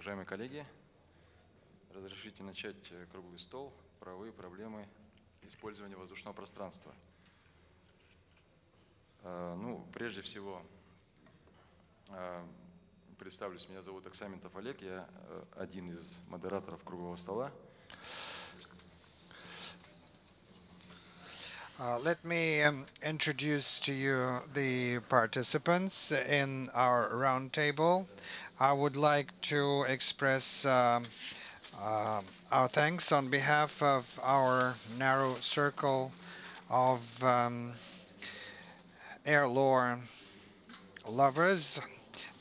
Уважаемые коллеги, разрешите начать круглый стол «Правовые проблемы использования воздушного пространства». Ну, прежде всего, представлюсь, меня зовут Аксаментов Олег, я один из модераторов круглого стола. Let me introduce to you the participants in our roundtable. I would like to express our thanks on behalf of our narrow circle of air lore lovers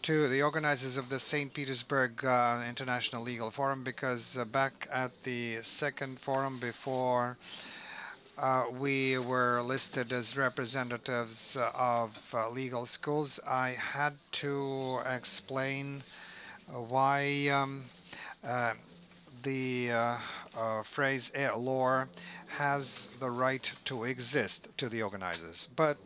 to the organizers of the St. Petersburg International Legal Forum, because back at the second forum before we were listed as representatives of legal schools, I had to explain why the phrase air lore has the right to exist to the organizers. But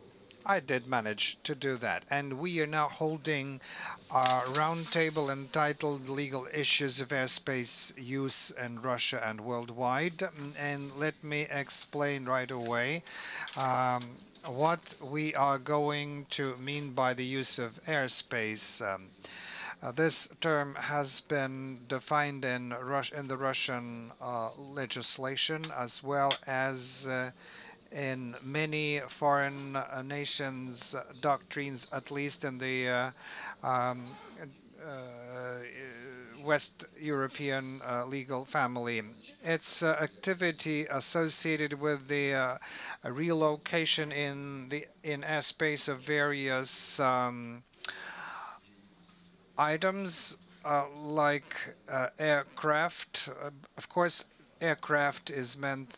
I did manage to do that. And we are now holding a roundtable entitled Legal Issues of Airspace Use in Russia and Worldwide. And let me explain right away what we are going to mean by the use of airspace. This term has been defined in the Russian legislation, as well as in many foreign nations' doctrines, at least in the West European legal family. Its activity associated with the relocation in airspace of various items like aircraft. Of course, aircraft is meant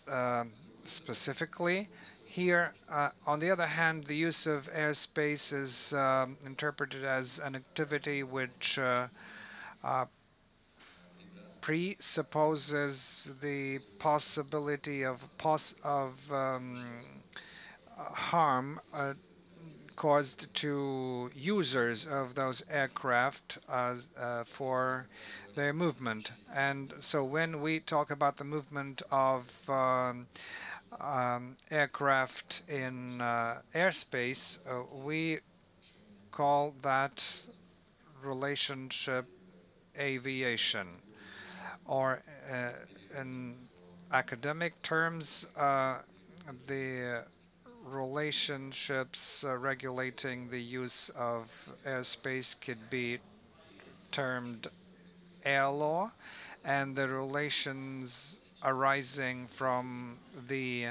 specifically here. On the other hand, the use of airspace is interpreted as an activity which presupposes the possibility of harm caused to users of those aircraft for their movement. And so when we talk about the movement of aircraft in airspace, we call that relationship aviation, or in academic terms, the relationships regulating the use of airspace could be termed air law, and the relations arising from the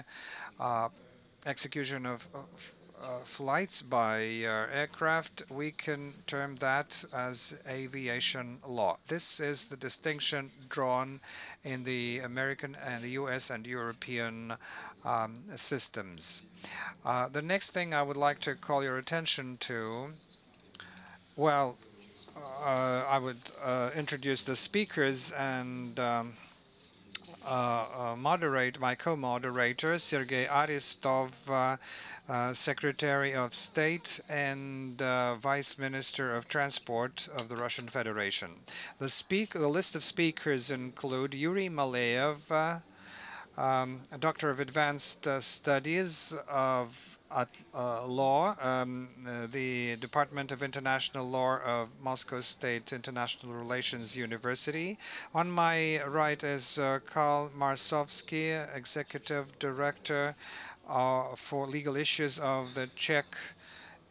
execution of flights by aircraft, we can term that as aviation law. This is the distinction drawn in the American and the US and European systems. The next thing I would like to call your attention to, well, I would introduce the speakers and moderate my co-moderator, Sergei Aristov, Secretary of State and Vice Minister of Transport of the Russian Federation. The list of speakers include Yuri Maleev, a Doctor of Advanced Studies of Law, the Department of International Law of Moscow State International Relations University. On my right is Karl Marsovszky, Executive Director for Legal Issues of the Czech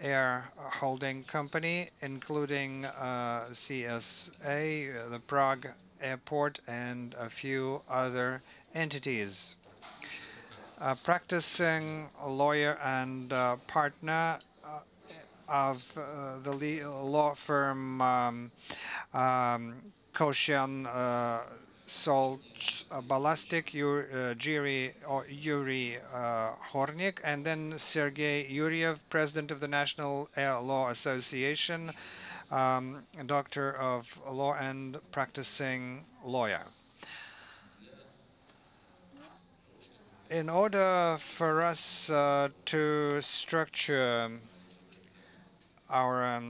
Air Holding Company, including CSA, the Prague Airport, and a few other entities. A practicing lawyer and partner of the law firm Kocián Šolc Balaštík, Yuri Hornik, and then Sergey Yuryev, President of the National Air Law Association, Doctor of Law and practicing lawyer. In order for us to structure our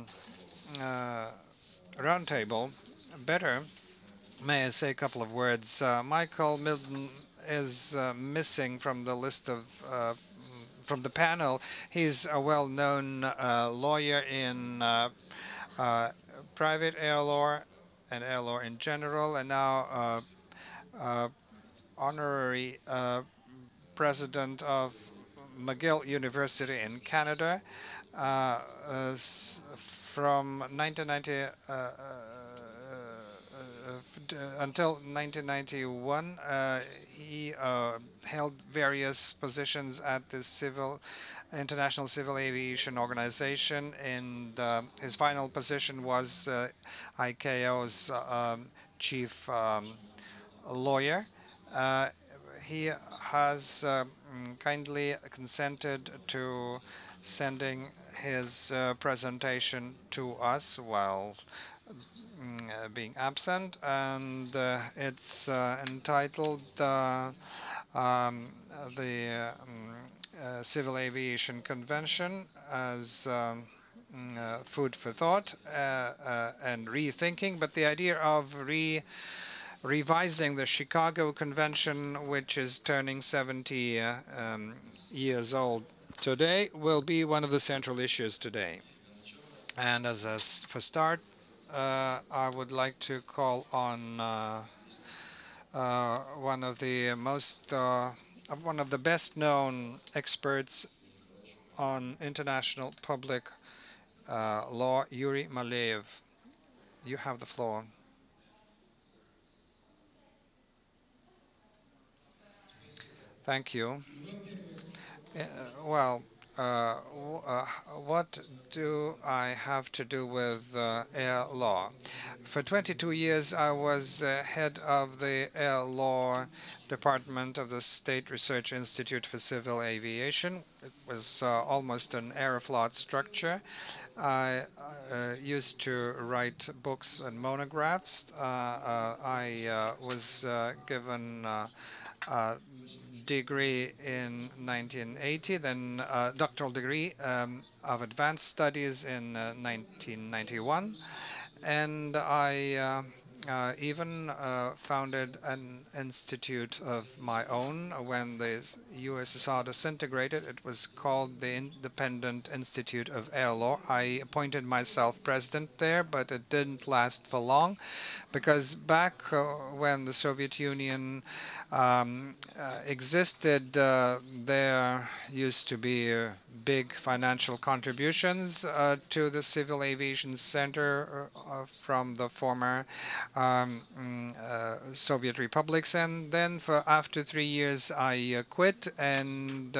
roundtable better, May I say a couple of words? Michael Milton is missing from the list of from the panel. He's a well-known lawyer in private air law and air law in general, and now honorary president of McGill University in Canada. From 1990 until 1991, he held various positions at the International Civil Aviation Organization, and his final position was ICAO's chief lawyer. He has kindly consented to sending his presentation to us while being absent, and it's entitled the Civil Aviation Convention as Food for Thought and Rethinking. But the idea of revising the Chicago Convention, which is turning 70 years old today, will be one of the central issues today. And as a start, I would like to call on one of the best known experts on international public law, Yuri Maleev. You have the floor. Thank you. What do I have to do with air law? For 22 years, I was head of the Air Law Department of the State Research Institute for Civil Aviation. It was almost an Aeroflot structure. I used to write books and monographs. I was given degree in 1980, then doctoral degree of advanced studies in 1991, and I even founded an institute of my own when the USSR disintegrated. It was called the Independent Institute of Air Law. I appointed myself president there, but it didn't last for long, because back when the Soviet Union existed, there used to be big financial contributions to the Civil Aviation Center from the former Soviet republics, and then for after 3 years I quit and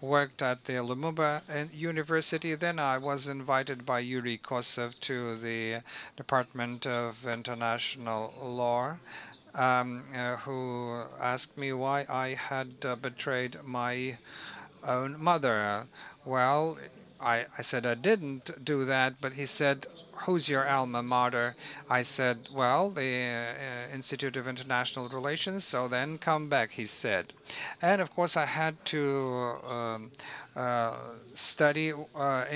worked at the Lumumba University. Then I was invited by Yuri Kosov to the Department of International Law, who asked me why I had betrayed my own mother. Well, I said I didn't do that, but he said, "Who's your alma mater?" I said, "Well, the Institute of International Relations." "So then come back," he said. And of course I had to study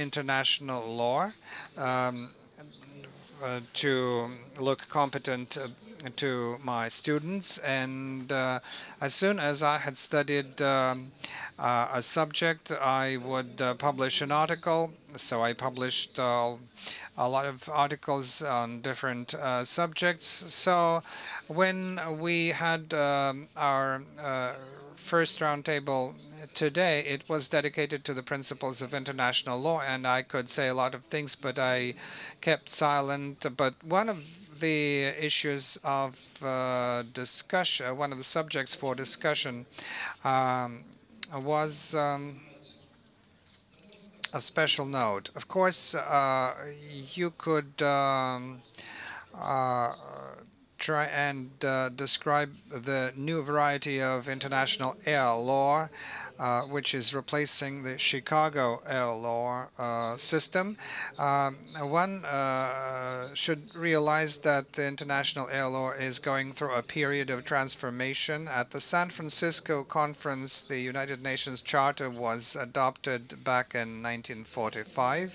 international law to look competent to my students, and as soon as I had studied a subject, I would publish an article. So I published a lot of articles on different subjects. So when we had our first roundtable today, it was dedicated to the principles of international law, and I could say a lot of things, but I kept silent. But one of the issues of discussion, one of the subjects for discussion, was a special note. Of course, you could try and describe the new variety of international air law, which is replacing the Chicago air law system. One should realize that the international air law is going through a period of transformation. At the San Francisco conference, the United Nations Charter was adopted back in 1945.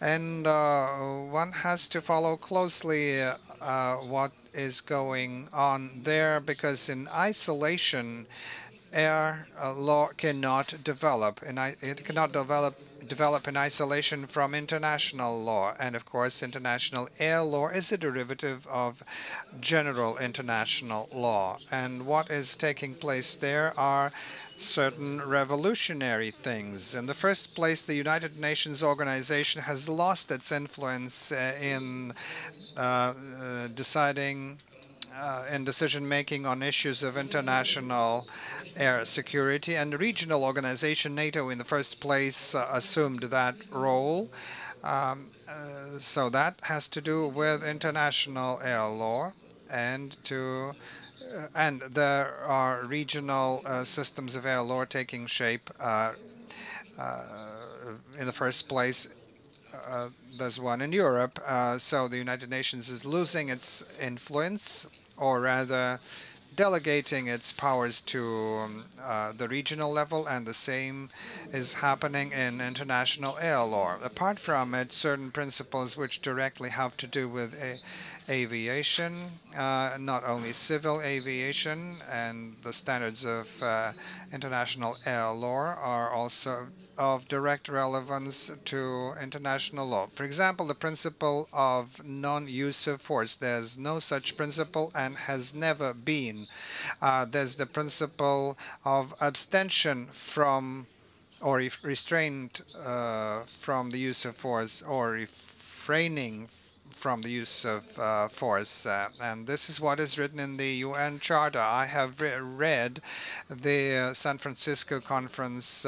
And one has to follow closely what is going on there, because in isolation, air law cannot develop, and it cannot develop in isolation from international law. And of course, international air law is a derivative of general international law. And what is taking place there are certain revolutionary things. In the first place, the United Nations organization has lost its influence in decision-making on issues of international air security, and the regional organization NATO in the first place assumed that role. So that has to do with international air law, and there are regional systems of air law taking shape in the first place. There's one in Europe, so the United Nations is losing its influence, or rather delegating its powers to the regional level, and the same is happening in international air law. Apart from it, certain principles which directly have to do with aviation, not only civil aviation, and the standards of international air law are also of direct relevance to international law. For example, the principle of non-use of force. There's no such principle and has never been. There's the principle of abstention from or restraint from the use of force, or refraining from the use of force, and this is what is written in the UN Charter. I have read the San Francisco conference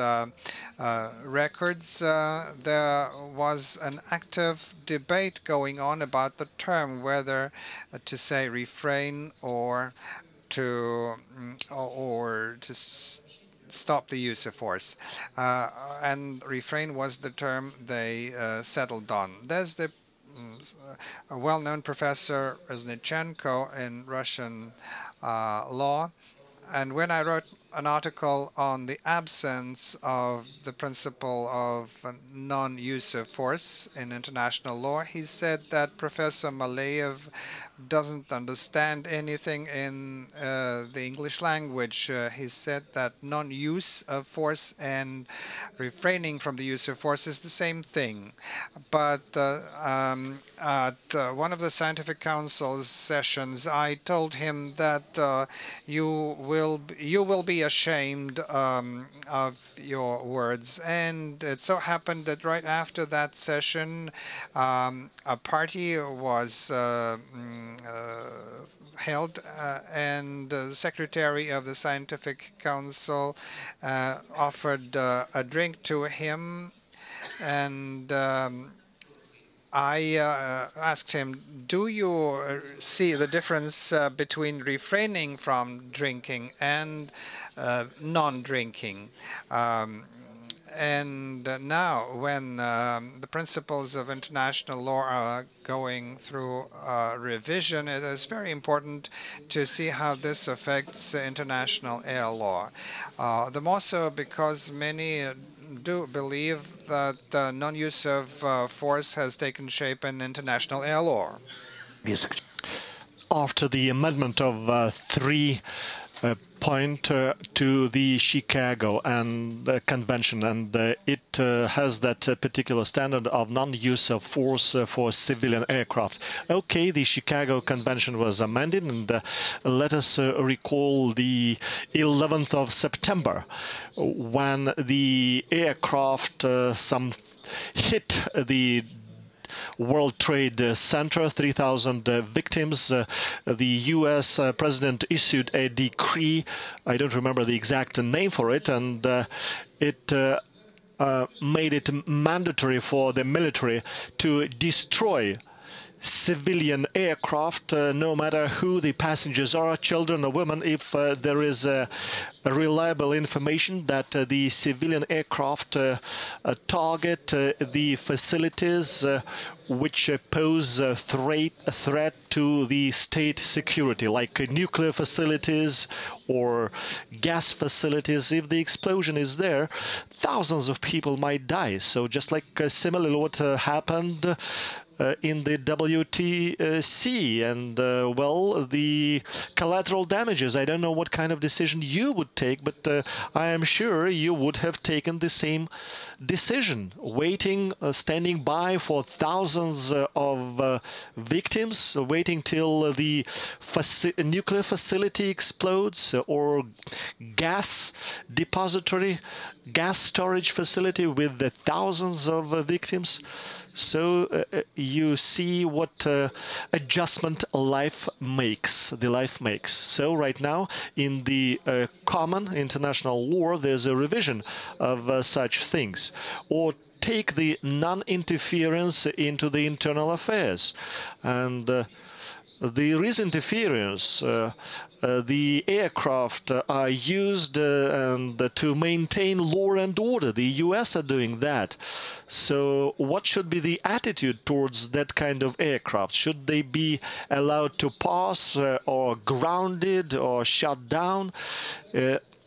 records. There was an active debate going on about the term, whether to say refrain or to stop the use of force, and refrain was the term they settled on. There's the a well-known professor, Reznichenko, in Russian law. And when I wrote an article on the absence of the principle of non-use of force in international law, he said that Professor Maleev doesn't understand anything in the English language. He said that non-use of force and refraining from the use of force is the same thing. But at one of the Scientific Council's sessions, I told him that you will be ashamed of your words. And it so happened that right after that session, a party was held, and the secretary of the Scientific Council offered a drink to him, and I asked him, do you see the difference between refraining from drinking and non-drinking? And now, when the principles of international law are going through revision, it is very important to see how this affects international air law. The more so because many do believe that non-use of force has taken shape in international air law. Yes. After the amendment of 3.2 to the Chicago Convention, and it has that particular standard of non-use of force for civilian aircraft. Okay, the Chicago Convention was amended, and let us recall the 11th of September, when the aircraft hit the World Trade Center, 3,000 victims. The U.S. president issued a decree, I don't remember the exact name for it, and it made it mandatory for the military to destroy civilian aircraft, no matter who the passengers are, children or women, if there is reliable information that the civilian aircraft target the facilities which pose a threat to the state security, like nuclear facilities or gas facilities. If the explosion is there, thousands of people might die. So just like similarly what happened in the WTC, and well, the collateral damages. I don't know what kind of decision you would take, but I am sure you would have taken the same decision, waiting, standing by for thousands of victims, waiting till the nuclear facility explodes or gas depository, gas storage facility with the thousands of victims. So you see what adjustment life makes. So right now in the common international law there's a revision of such things. Or take the non-interference into the internal affairs, and there is interference. The aircraft are used and to maintain law and order. The US are doing that. So what should be the attitude towards that kind of aircraft? Should they be allowed to pass or grounded or shut down?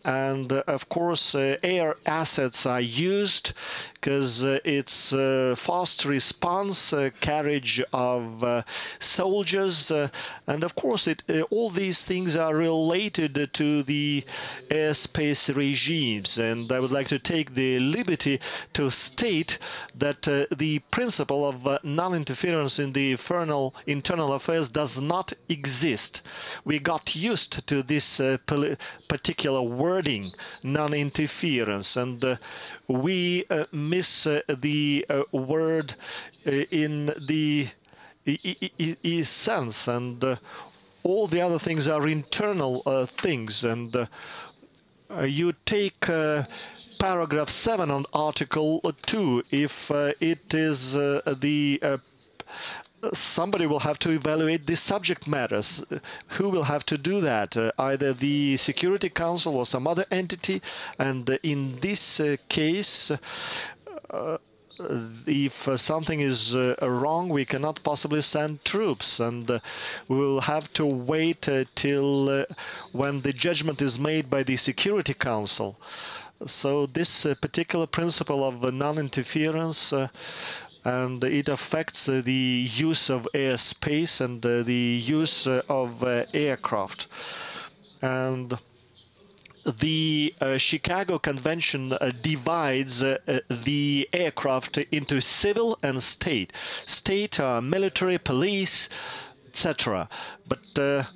And of course, air assets are used because it's fast response, carriage of soldiers, and of course, all these things are related to the airspace regimes. And I would like to take the liberty to state that the principle of non-interference in the internal affairs does not exist. We got used to this particular word, non-interference, and we miss the word in the sense, and all the other things are internal things. And you take paragraph 7 on article 2. If it is somebody will have to evaluate the subject matters. Who will have to do that? Either the Security Council or some other entity. And in this case, if something is wrong, we cannot possibly send troops. And we will have to wait till when the judgment is made by the Security Council. So this particular principle of non-interference, and it affects the use of airspace and the use of aircraft. And the Chicago Convention divides the aircraft into civil and state. State are military, police, etc. But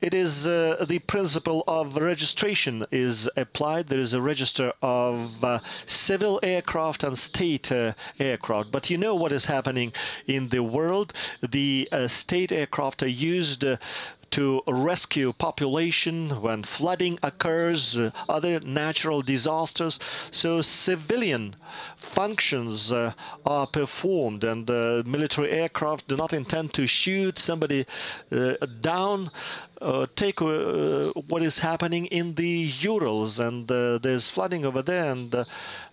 it is the principle of registration is applied. There is a register of civil aircraft and state aircraft. But you know what is happening in the world. The state aircraft are used to rescue population when flooding occurs, other natural disasters. So civilian functions are performed, and military aircraft do not intend to shoot somebody down. Take what is happening in the Urals, and there's flooding over there, and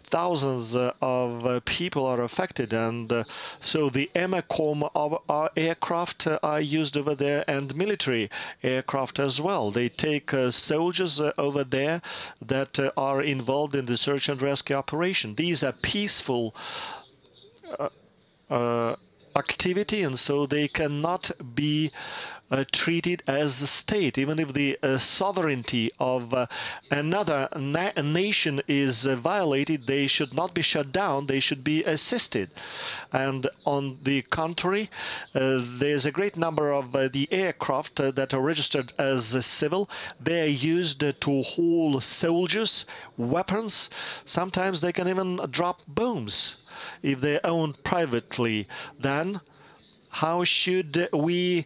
thousands of people are affected, and so the MCOM of our aircraft are used over there, and military aircraft as well. They take soldiers over there that are involved in the search and rescue operation. These are peaceful activity, and so they cannot be treated as a state, even if the sovereignty of another nation is violated. They should not be shut down, they should be assisted. And on the contrary, there's a great number of the aircraft that are registered as civil. They are used to haul soldiers, weapons. Sometimes they can even drop bombs if they're owned privately. Then how should we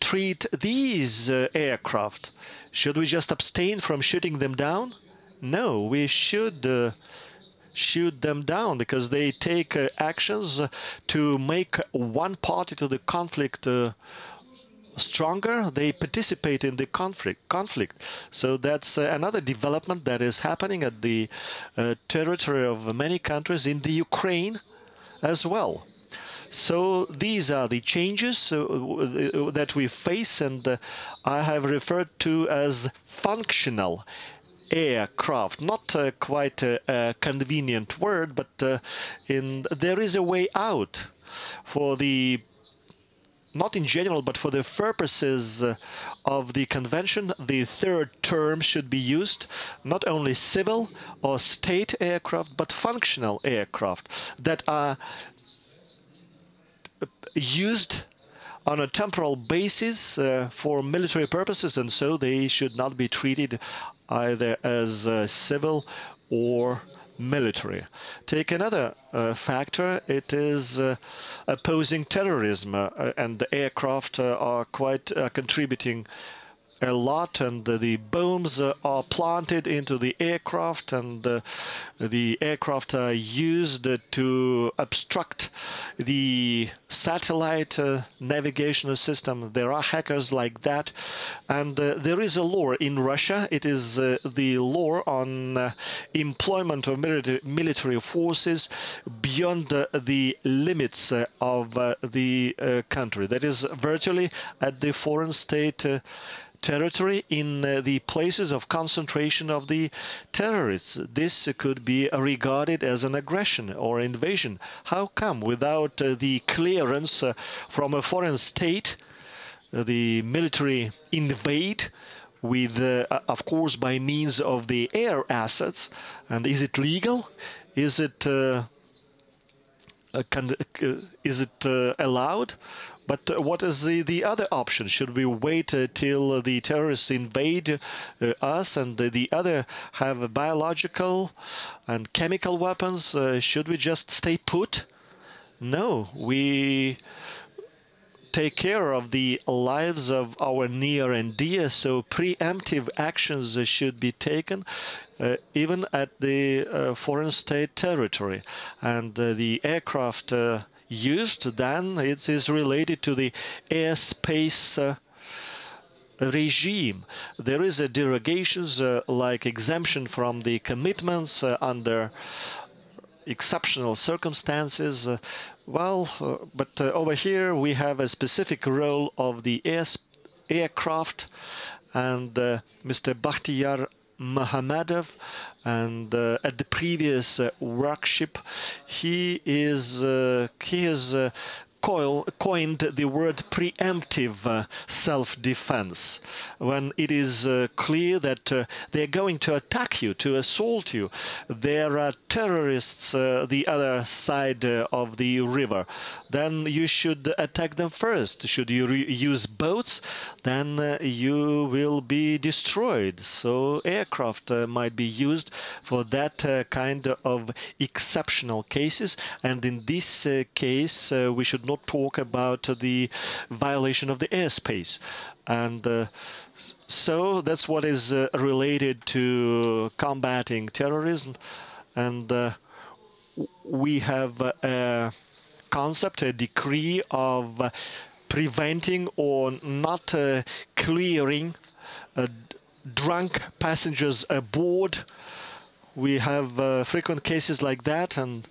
treat these aircraft? Should we just abstain from shooting them down? No, we should shoot them down, because they take actions to make one party to the conflict stronger, they participate in the conflict. So that's another development that is happening at the territory of many countries in the Ukraine as well. So these are the changes that we face, and I have referred to as functional aircraft. Not quite a convenient word, but there is a way out for the, not in general, but for the purposes of the convention, the third term should be used, not only civil or state aircraft, but functional aircraft that are used on a temporal basis for military purposes, and so they should not be treated either as civil or military. Take another factor, it is opposing terrorism, and the aircraft are quite contributing a lot, and the bombs are planted into the aircraft, and the aircraft are used to obstruct the satellite navigation system. There are hackers like that, and there is a law in Russia. It is the law on employment of military forces beyond the limits of the country. That is virtually at the foreign state territory, in the places of concentration of the terrorists. This could be regarded as an aggression or invasion. How come without the clearance from a foreign state, the military invade with, of course, by means of the air assets? And is it legal? Is it allowed? But what is the other option? Should we wait till the terrorists invade us, and the other have biological and chemical weapons? Should we just stay put? No, we take care of the lives of our near and dear, so preemptive actions should be taken even at the foreign state territory. And the aircraft used, then it is related to the airspace regime. There is a derogations like exemption from the commitments under exceptional circumstances. But over here we have a specific role of the aircraft, and Mr. Bakhtiar Mohamedov, and at the previous workshop he has coined the word preemptive self-defense, when it is clear that they're going to attack you, to assault you. There are terrorists the other side of the river. Then you should attack them first. Should you use boats, then you will be destroyed. So aircraft might be used for that kind of exceptional cases. And in this case, we should not talk about the violation of the airspace. And so that's what is related to combating terrorism. And we have a concept, a decree of preventing or not clearing drunk passengers aboard. We have frequent cases like that, and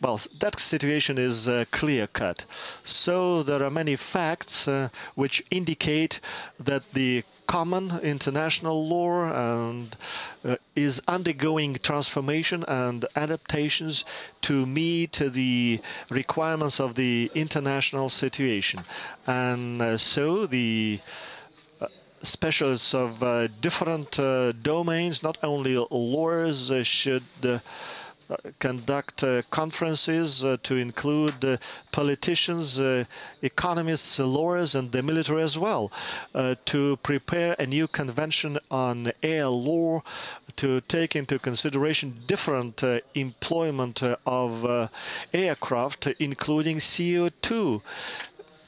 well, that situation is clear-cut. So there are many facts which indicate that the common international law and is undergoing transformation and adaptations to meet the requirements of the international situation. And so the specialists of different domains, not only lawyers, should conduct conferences to include politicians, economists, lawyers, and the military as well, to prepare a new convention on air law, to take into consideration different employment of aircraft, including CO2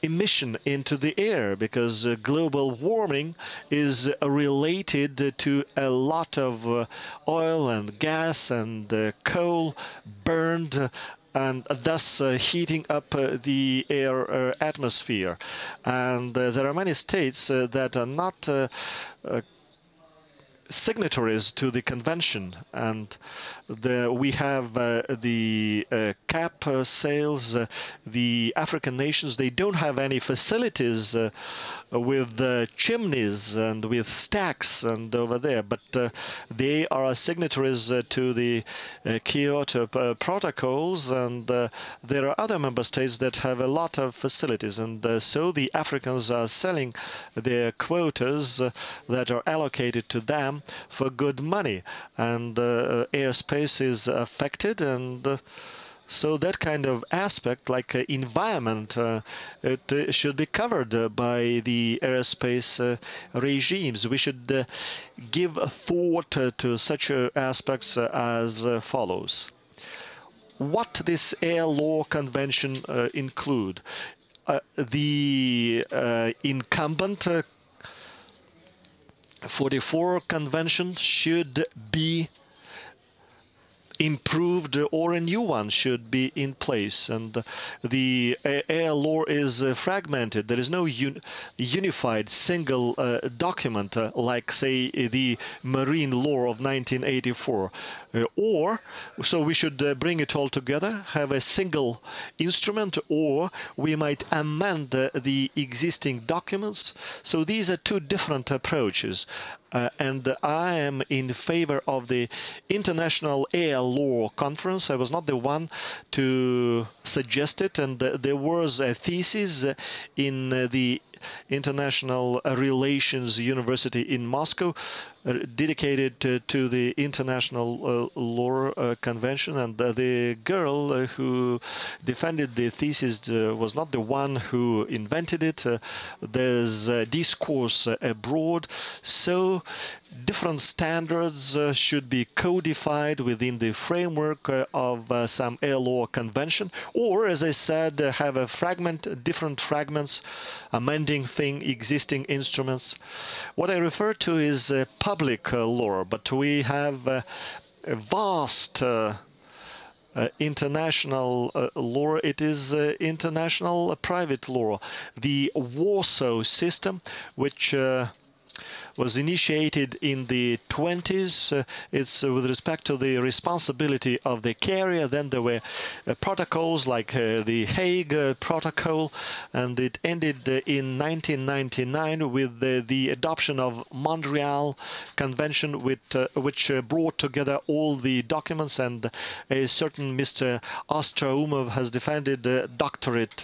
emission into the air, because global warming is related to a lot of oil and gas and coal burned and thus heating up the air atmosphere. And there are many states that are not signatories to the convention, and we have the cap sales. The African nations, they don't have any facilities with chimneys and with stacks and over there, but they are signatories to the Kyoto protocols, and there are other member states that have a lot of facilities, and so the Africans are selling their quotas that are allocated to them for good money, and airspace is affected, and so that kind of aspect, like environment, it should be covered by the airspace regimes. We should give thought to such aspects as follows. What this air law convention include? The incumbent 44 convention should be improved, or a new one should be in place, and the air law is fragmented. There is no unified single document like, say, the marine law of 1984. So we should bring it all together, have a single instrument, or we might amend the existing documents. So these are two different approaches. And I am in favor of the International Air Law Conference. I was not the one to suggest it, and there was a thesis in the International Relations University in Moscow dedicated to the International Law Convention, and the girl who defended the thesis was not the one who invented it. There's discourse abroad, so different standards should be codified within the framework of some air law convention, or, as I said, have a fragment, different fragments, amending existing instruments. What I refer to is public law, but we have a vast international law. It is international private law. The Warsaw system, which was initiated in the 20s. It's with respect to the responsibility of the carrier. Then there were protocols like the Hague Protocol, and it ended in 1999 with the adoption of Montreal Convention, which brought together all the documents, and a certain Mr. Ostroumov has defended a doctorate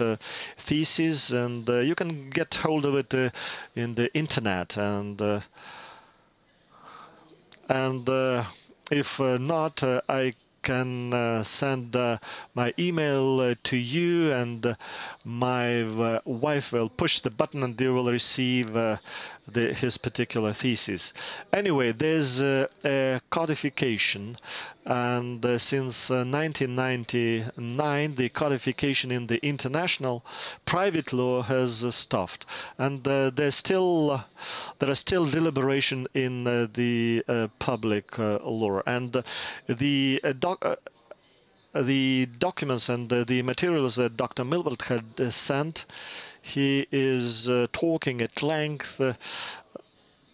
thesis, and you can get hold of it in the internet. And if not, I can send my email to you, and my wife will push the button and they will receive his particular thesis. Anyway, there's a codification, and since 1999 the codification in the international private law has stopped, and there are still deliberation in the public law, and the documents and the materials that Dr. Milbert had sent. He is talking at length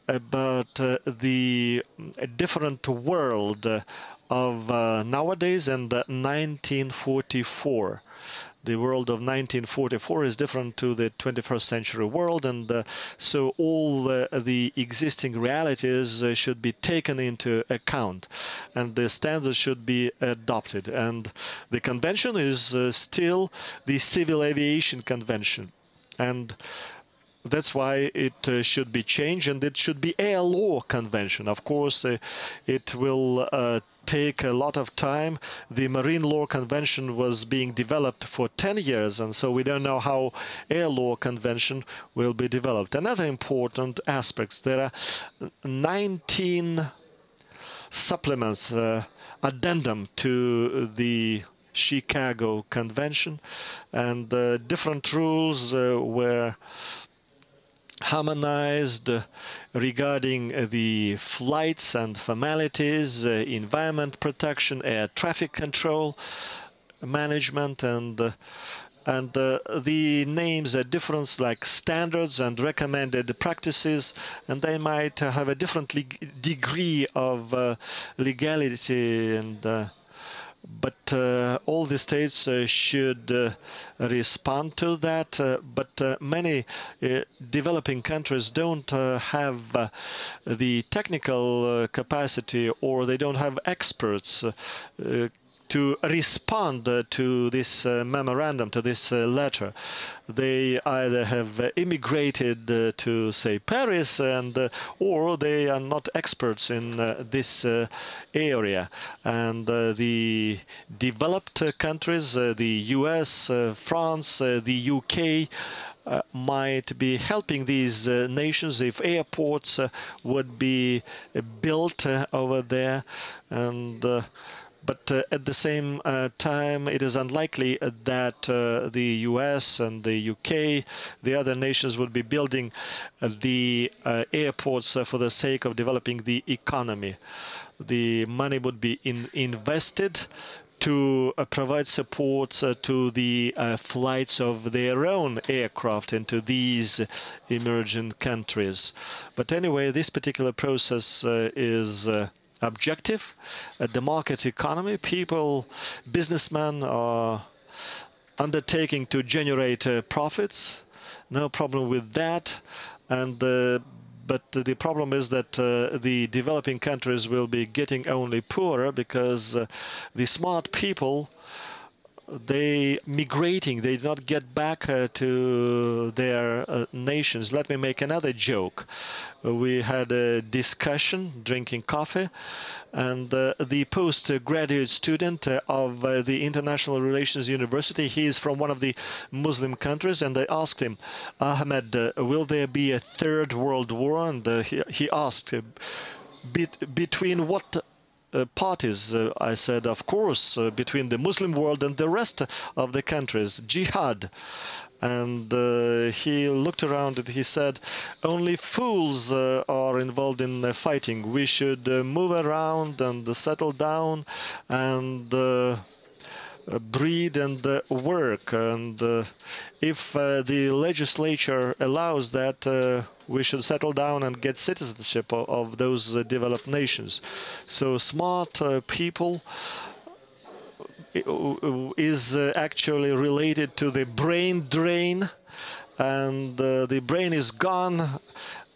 about the different world of nowadays and 1944. The world of 1944 is different to the 21st century world, and so all the existing realities should be taken into account, and the standards should be adopted. And the convention is still the Civil Aviation Convention, and that's why it should be changed, and it should be Air Law Convention. Of course, it will take a lot of time. The Marine Law Convention was being developed for 10 years, and so we don't know how Air Law Convention will be developed. Another important aspect, there are 19 supplements, addendum to the Chicago Convention, and different rules were harmonized regarding the flights and formalities, environment protection, air traffic control, management, and the names are different, like standards and recommended practices, and they might have a different degree of legality, and but all the states should respond to that, but many developing countries don't have the technical capacity, or they don't have experts to respond to this memorandum, to this letter. They either have immigrated to, say, Paris, and or they are not experts in this area. And the developed countries, the US, France, the UK, might be helping these nations if airports would be built over there. And But at the same time, it is unlikely that the US and the UK, the other nations, would be building the airports for the sake of developing the economy. The money would be invested to provide support to the flights of their own aircraft into these emerging countries. But anyway, this particular process is objective. The market economy, people, businessmen are undertaking to generate profits. No problem with that. And but the problem is that the developing countries will be getting only poorer, because the smart people, they migrating, they do not get back to their nations. Let me make another joke. We had a discussion drinking coffee, and the postgraduate student of the International Relations University, he is from one of the Muslim countries, and they asked him, Ahmed, will there be a third world war? And he asked, between what parties? I said, of course, between the Muslim world and the rest of the countries, jihad. And he looked around and he said, only fools are involved in fighting. We should move around and settle down and breed and work. And if the legislature allows that, we should settle down and get citizenship of those developed nations. So smart people is actually related to the brain drain, and the brain is gone,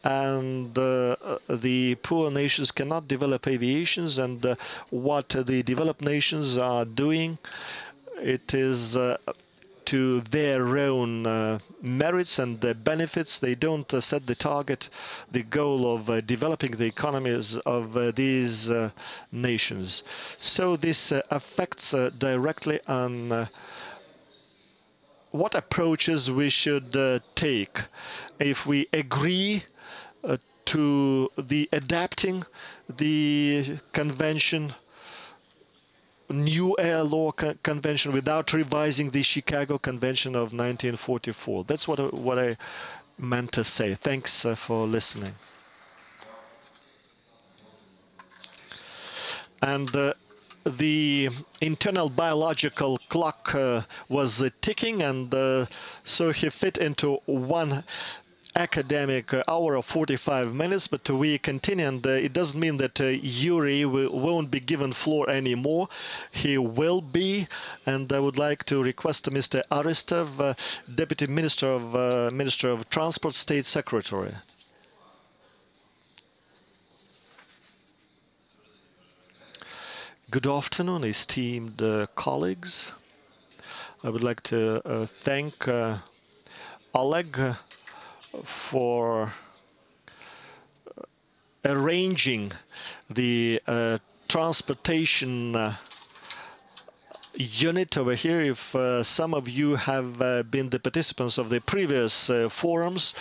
and the poor nations cannot develop aviations. And what the developed nations are doing, it is to their own merits and their benefits. They don't set the target, the goal of developing the economies of these nations. So this affects directly on what approaches we should take. If we agree to the adapting the convention, new air law convention, without revising the Chicago Convention of 1944. That's what I meant to say. Thanks for listening. And the internal biological clock was ticking, and so he fit into one academic hour of 45 minutes, but we continue, and it doesn't mean that Yuri won't be given floor anymore. He will be, and I would like to request Mr. Aristov, Deputy Minister of Transport, State Secretary. Good afternoon, esteemed colleagues. I would like to thank Oleg for arranging the transportation unit over here. If some of you have been the participants of the previous forums,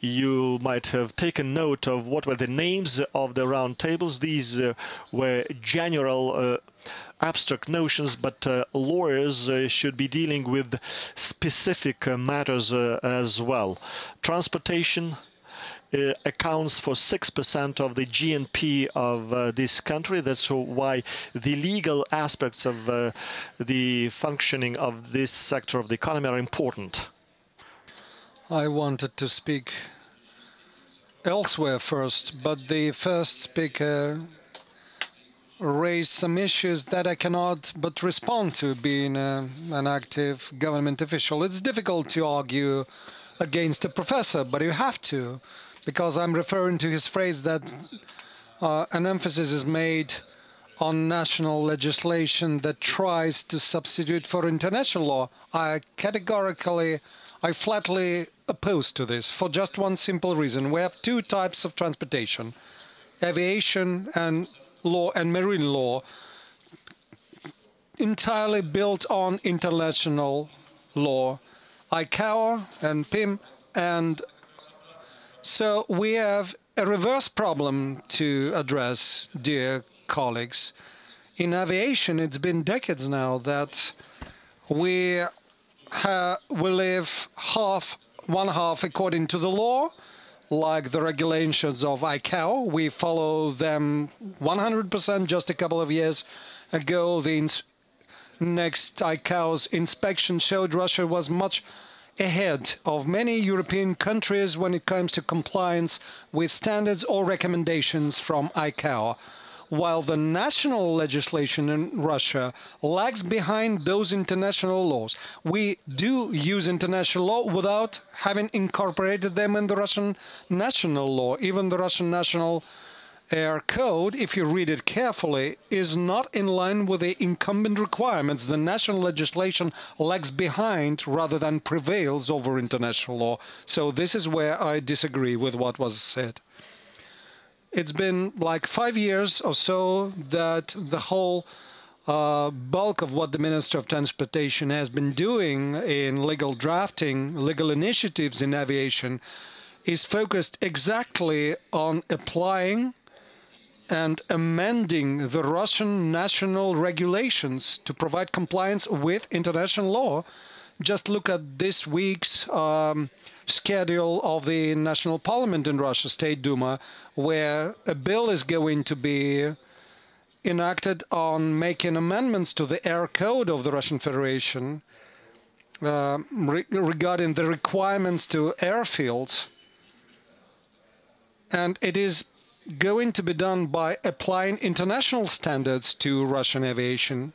you might have taken note of what were the names of the round tables. These were general abstract notions, but lawyers should be dealing with specific matters as well. Transportation accounts for 6% of the GNP of this country. That's why the legal aspects of the functioning of this sector of the economy are important. I wanted to speak elsewhere first, but the first speaker raised some issues that I cannot but respond to, being an active government official. It's difficult to argue against a professor, but you have to, because I'm referring to his phrase that an emphasis is made on national legislation that tries to substitute for international law. I flatly oppose to this for just one simple reason. We have two types of transportation, aviation and law and marine law, entirely built on international law, ICAO and PIM, and so we have a reverse problem to address, dear colleagues. In aviation, it's been decades now that we live one half according to the law, like the regulations of ICAO. We follow them 100%. Just a couple of years ago, the next ICAO's inspection showed Russia was much ahead of many European countries when it comes to compliance with standards or recommendations from ICAO, while the national legislation in Russia lags behind those international laws. We do use international law without having incorporated them in the Russian national law. Even the Russian National Air Code, if you read it carefully, is not in line with the incumbent requirements. The national legislation lags behind rather than prevails over international law. So this is where I disagree with what was said. It's been like 5 years or so that the whole bulk of what the Minister of Transportation has been doing in legal drafting, legal initiatives in aviation, is focused exactly on applying and amending the Russian national regulations to provide compliance with international law. Just look at this week's schedule of the National Parliament in Russia, State Duma, where a bill is going to be enacted on making amendments to the Air Code of the Russian Federation regarding the requirements to airfields. And it is going to be done by applying international standards to Russian aviation.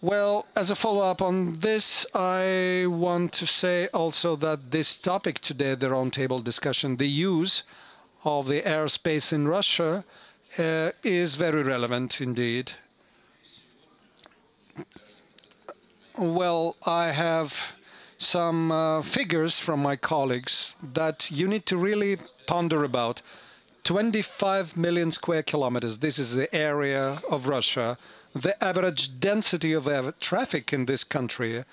Well, as a follow-up on this, I want to say also that this topic today, the roundtable discussion, the use of the airspace in Russia, is very relevant indeed. Well, I have some figures from my colleagues that you need to really ponder about. 25 million square kilometers, this is the area of Russia. The average density of air traffic in this country,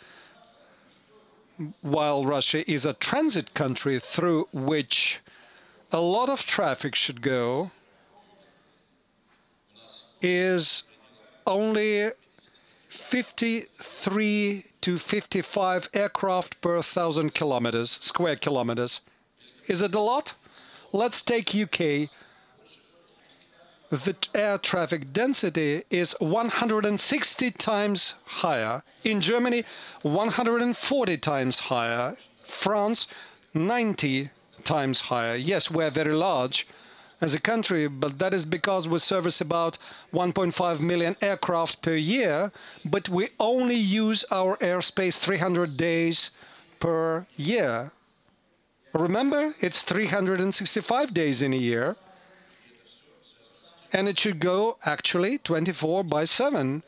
while Russia is a transit country through which a lot of traffic should go, is only 53 to 55 aircraft per 1,000 kilometers, square kilometers. Is it a lot? Let's take UK. The air traffic density is 160 times higher. In Germany, 140 times higher. France, 90 times higher. Yes, we're very large as a country, but that is because we service about 1.5 million aircraft per year, but we only use our airspace 300 days per year. Remember, it's 365 days in a year, and it should go actually 24/7.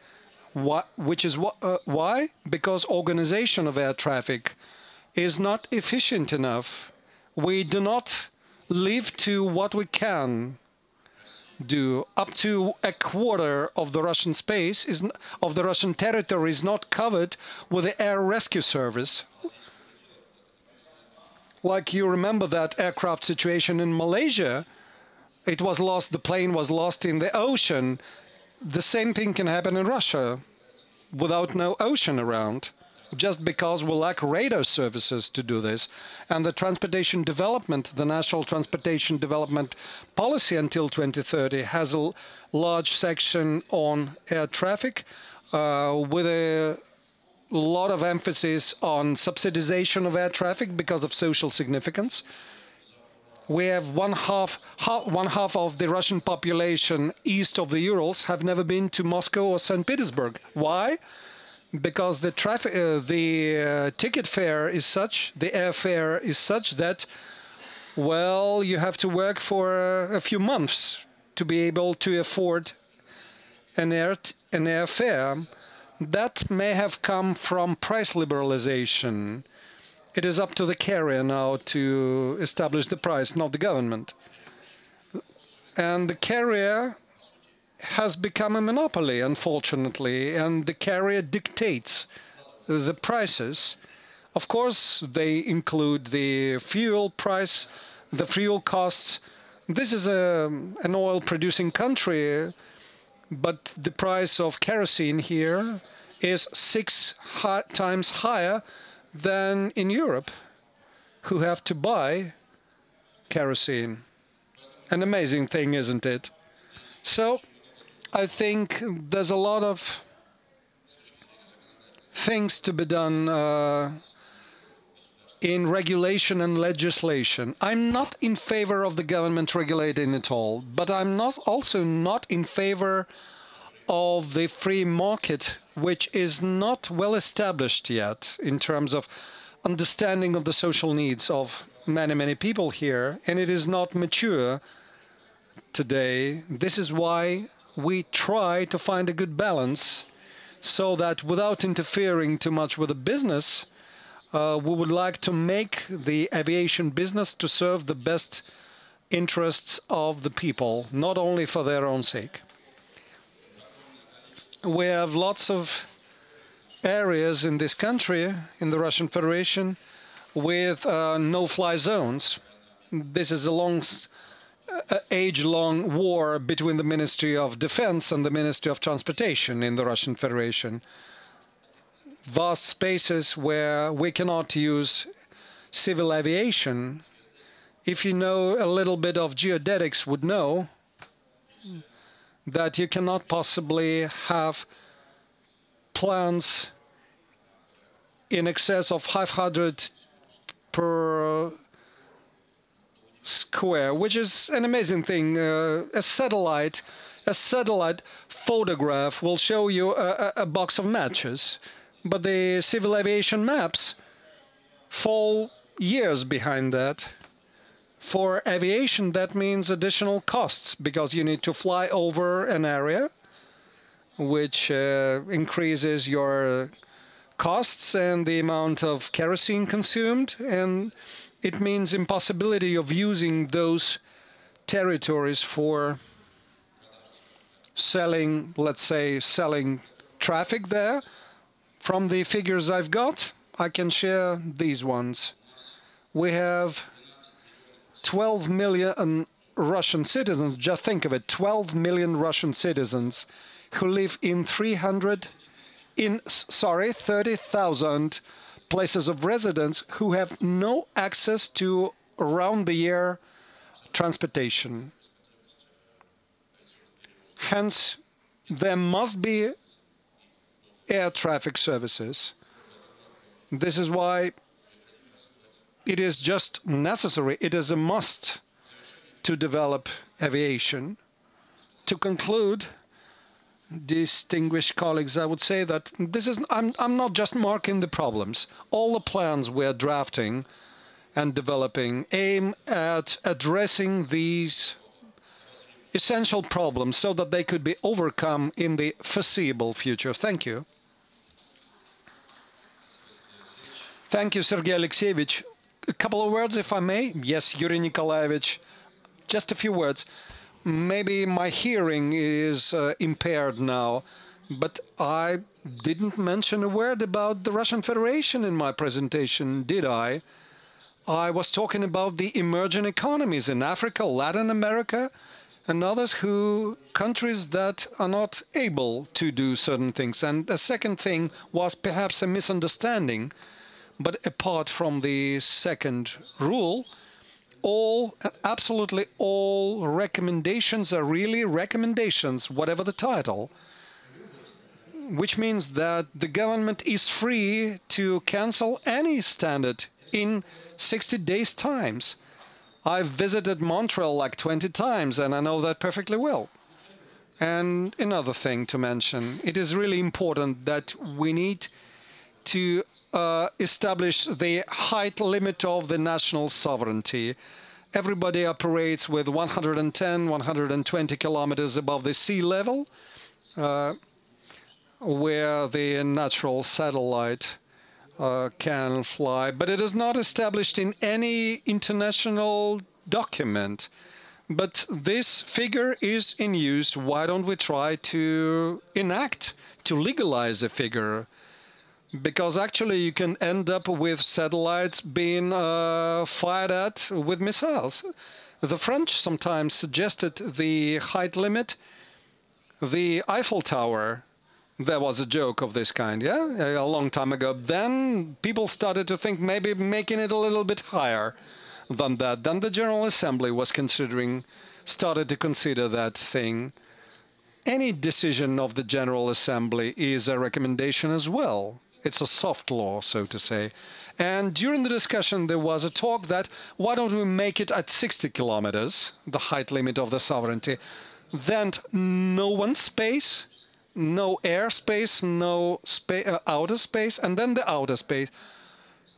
Which is why? Because organization of air traffic is not efficient enough. We do not live to what we can do. Up to a quarter of the Russian space is of the Russian territory is not covered with the air rescue service. Like you remember that aircraft situation in Malaysia, it was lost, the plane was lost in the ocean. The same thing can happen in Russia without no ocean around. just because we lack radar services to do this. And the transportation development, the National Transportation Development Policy until 2030 has a large section on air traffic with a lot of emphasis on subsidization of air traffic because of social significance. We have one half of the Russian population east of the Urals have never been to Moscow or St. Petersburg. Why? Because the traffic, ticket fare is such, the airfare is such that, well, you have to work for a few months to be able to afford an airfare. That may have come from price liberalization. It is up to the carrier now to establish the price, not the government. And the carrier has become a monopoly, unfortunately, and the carrier dictates the prices. Of course, they include the fuel price, the fuel costs. This is an oil-producing country, but the price of kerosene here is 6 times higher than in Europe, who have to buy kerosene. An amazing thing, isn't it? So I think there's a lot of things to be done in regulation and legislation. I'm not in favor of the government regulating it all, but I'm not also not in favor of the free market, which is not well established yet in terms of understanding of the social needs of many, many people here, and it is not mature today. This is why we try to find a good balance so that without interfering too much with the business, we would like to make the aviation business to serve the best interests of the people, not only for their own sake. We have lots of areas in this country, in the Russian Federation, with no-fly zones. This is a long, age-long war between the Ministry of Defense and the Ministry of Transportation in the Russian Federation. Vast spaces where we cannot use civil aviation. If you know a little bit of geodetics, would know that you cannot possibly have plans in excess of 500 per square, which is an amazing thing. A satellite photograph will show you a box of matches, but the civil aviation maps fall years behind that. For aviation, that means additional costs, because you need to fly over an area, which increases your costs and the amount of kerosene consumed, and it means impossibility of using those territories for selling, let's say, selling traffic there. From the figures I've got, I can share these ones. We have 12 million Russian citizens, just think of it, 12 million Russian citizens who live in 30,000 places of residence who have no access to around-the-year transportation. Hence, there must be air traffic services. This is why it is just necessary, it is a must to develop aviation. To conclude, distinguished colleagues, I would say that this is, I'm not just marking the problems. All the plans we're drafting and developing aim at addressing these essential problems so that they could be overcome in the foreseeable future. Thank you. Thank you, Sergei Alexeyevich. A couple of words, if I may. Yes, Yuri Nikolaevich, just a few words. Maybe my hearing is impaired now, but I didn't mention a word about the Russian Federation in my presentation, did I? I was talking about the emerging economies in Africa, Latin America, and others who countries that are not able to do certain things. And the second thing was perhaps a misunderstanding, but apart from the second rule, all, absolutely all recommendations are really recommendations, whatever the title, which means that the government is free to cancel any standard in 60 days' times. I've visited Montreal like 20 times, and I know that perfectly well. And another thing to mention, it is really important that we need to establish the height limit of the national sovereignty. Everybody operates with 110, 120 kilometers above the sea level, where the natural satellite can fly, but it is not established in any international document. But this figure is in use. Why don't we try to enact, to legalize a figure? Because actually you can end up with satellites being fired at with missiles. The French sometimes suggested the height limit, the Eiffel Tower. There was a joke of this kind, yeah, a long time ago. Then people started to think maybe making it a little bit higher than that. Then the General Assembly was considering, started to consider that thing. Any decision of the General Assembly is a recommendation as well. It's a soft law, so to say. And during the discussion, there was a talk that why don't we make it at 60 kilometers, the height limit of the sovereignty, then no one's space, no airspace, no outer space, and then the outer space.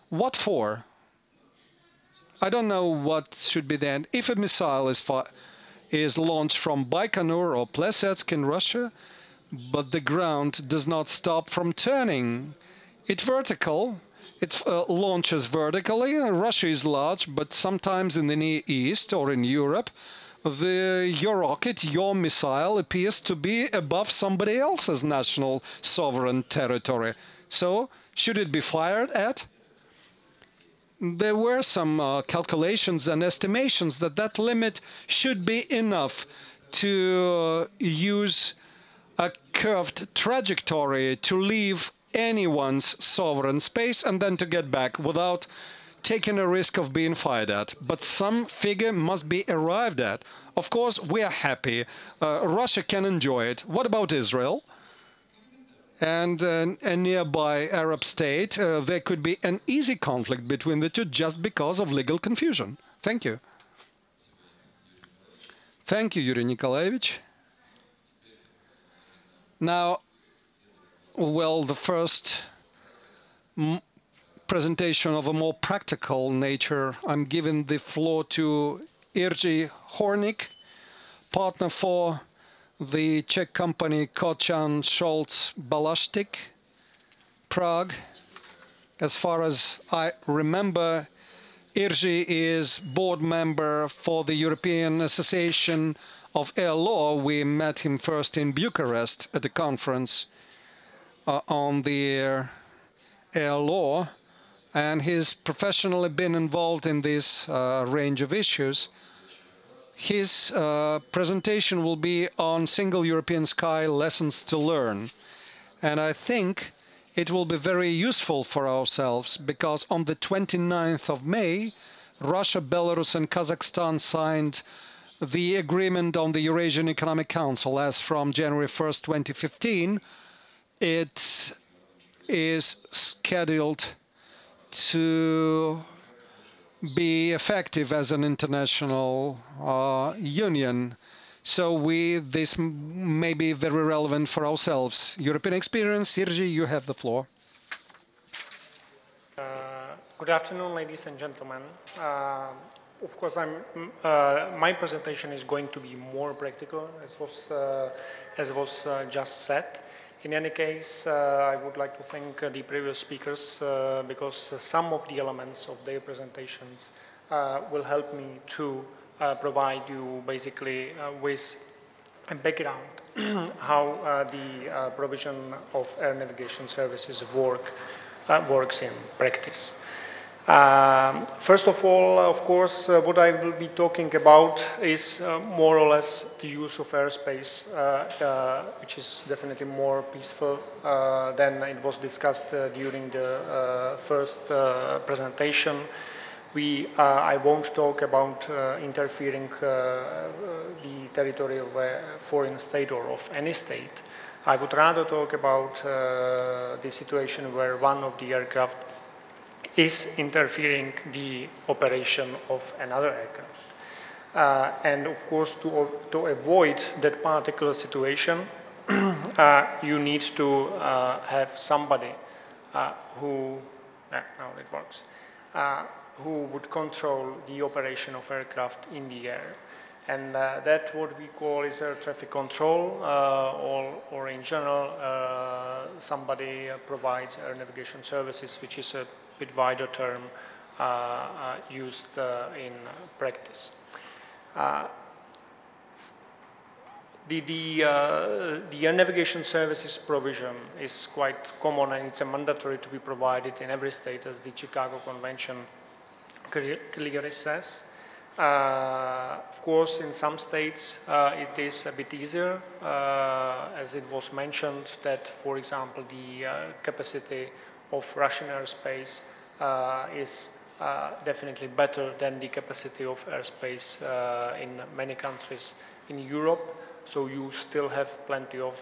What for? I don't know what should be then. If a missile is launched from Baikonur or Plesetsk in Russia, but the ground does not stop from turning. It's vertical. It launches vertically. Russia is large, but sometimes in the Near East or in Europe, your rocket, your missile appears to be above somebody else's national sovereign territory. So, should it be fired at? There were some calculations and estimations that that limit should be enough to use a curved trajectory to leave anyone's sovereign space and then to get back without taking a risk of being fired at, but some figure must be arrived at. Of course, we are happy. Russia can enjoy it. What about Israel? And a nearby Arab state, there could be an easy conflict between the two just because of legal confusion. Thank you. Thank you, Yuri Nikolaevich. Now, well, the first presentation of a more practical nature. I'm giving the floor to Jiri Hornik, partner for the Czech company Kocián Šolc Balaštík, Prague. As far as I remember, Jiri is board member for the European Association of Air Law. We met him first in Bucharest at a conference on the air law. And he's professionally been involved in this range of issues. His presentation will be on Single European Sky, lessons to learn. And I think it will be very useful for ourselves, because on the 29th of May, Russia, Belarus and Kazakhstan signed the agreement on the Eurasian Economic Council. As from January 1st, 2015, it is scheduled to be effective as an international union. So this may be very relevant for ourselves. European experience, Sergey, you have the floor. Good afternoon, ladies and gentlemen. Of course, my presentation is going to be more practical, as was just said. In any case, I would like to thank the previous speakers because some of the elements of their presentations will help me to provide you basically with a background how the provision of air navigation services works in practice. First of all, of course, what I will be talking about is more or less the use of airspace, which is definitely more peaceful than it was discussed during the first presentation. I won't talk about interfering the territory of a foreign state or of any state. I would rather talk about the situation where one of the aircraft is interfering the operation of another aircraft. And of course, to avoid that particular situation, you need to have somebody who would control the operation of aircraft in the air. And that what we call is air traffic control, or in general, somebody provides air navigation services, which is a bit wider term used in practice. The air navigation services provision is quite common, and it's a mandatory to be provided in every state, as the Chicago Convention clearly says. Of course, in some states it is a bit easier, as it was mentioned that, for example, the capacity of Russian airspace is definitely better than the capacity of airspace in many countries in Europe. So you still have plenty of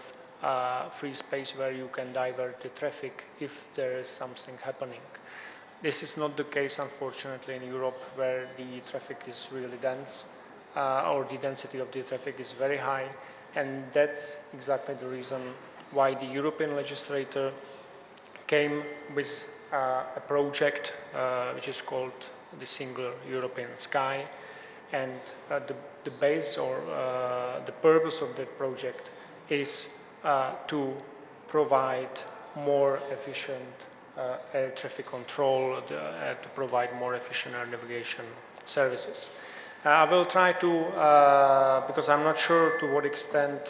free space where you can divert the traffic if there is something happening. This is not the case, unfortunately, in Europe, where the traffic is really dense, or the density of the traffic is very high, and that's exactly the reason why the European legislator came with a project which is called the Single European Sky, and the base or the purpose of that project is to provide more efficient air traffic control, to provide more efficient air navigation services. I will try to, because I'm not sure to what extent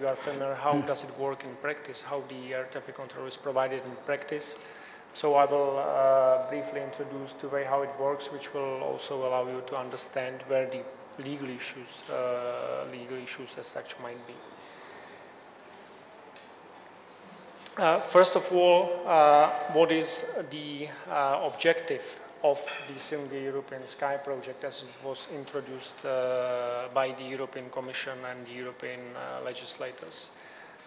you are familiar, how does it work in practice, how the air traffic control is provided in practice. So I will briefly introduce the way how it works, which will also allow you to understand where the legal issues as such might be. First of all, what is the objective of the Single European Sky project as it was introduced by the European Commission and the European legislators?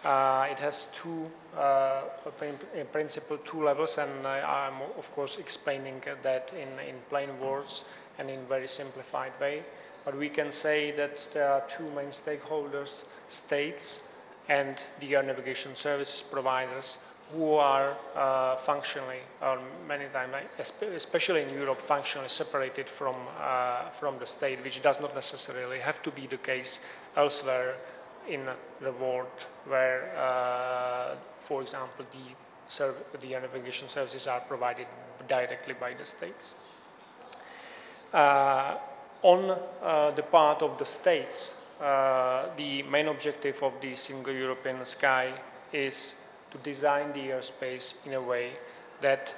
It has in principle, two levels, and I'm of course explaining that in plain words and in very simplified way. But we can say that there are two main stakeholders, states and the air navigation services providers, who are functionally, many times, especially in Europe, functionally separated from the state, which does not necessarily have to be the case elsewhere in the world, where, for example, the air navigation services are provided directly by the states. On the part of the states, the main objective of the Single European Sky is to design the airspace in a way that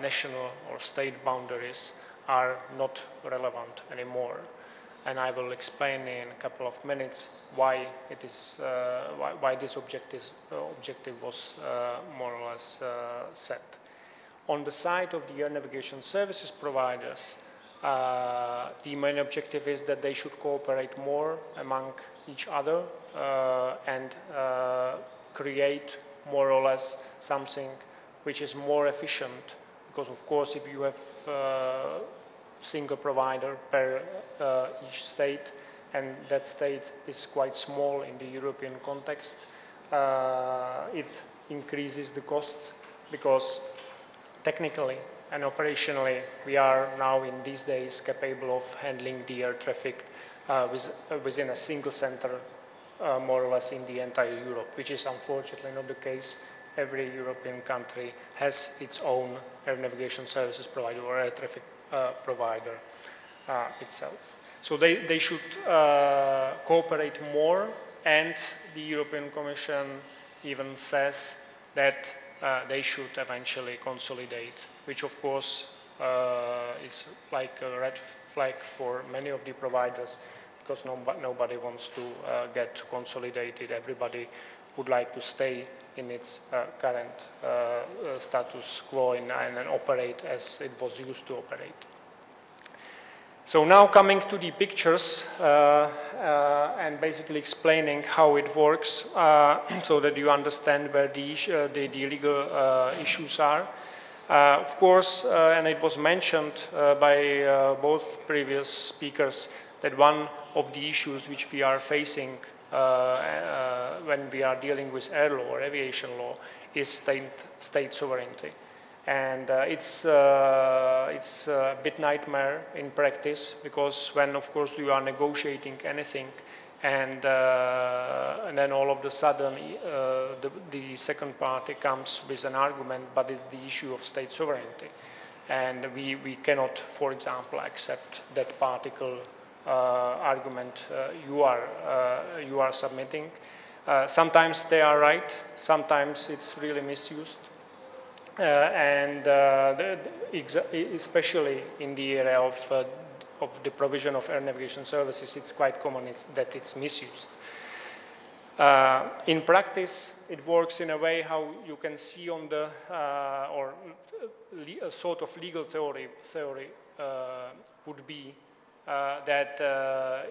national or state boundaries are not relevant anymore. And I will explain in a couple of minutes why it is why this objective was more or less set. On the side of the air navigation services providers, the main objective is that they should cooperate more among each other and create more or less something which is more efficient, because of course if you have a single provider per each state, and that state is quite small in the European context, it increases the costs, because technically and operationally we are now in these days capable of handling the air traffic within a single center, more or less in the entire Europe, which is unfortunately not the case. Every European country has its own air navigation services provider or air traffic provider itself. So they should cooperate more, and the European Commission even says that they should eventually consolidate which of course is like a red flag for many of the providers, because nobody wants to get consolidated. Everybody would like to stay in its current status quo and operate as it was used to operate. So now coming to the pictures and basically explaining how it works so that you understand where the legal issues are. Of course, and it was mentioned by both previous speakers, that one of the issues which we are facing when we are dealing with air law or aviation law is state sovereignty. And it's a bit nightmare in practice, because when, of course, you are negotiating anything and then all of a sudden the second party comes with an argument, but it's the issue of state sovereignty. And we cannot, for example, accept that particle argument you are submitting. Sometimes they are right, sometimes it's really misused. Especially in the area of the provision of air navigation services, it's quite common that it's misused. In practice, it works in a way how you can see on the or a sort of legal theory would be that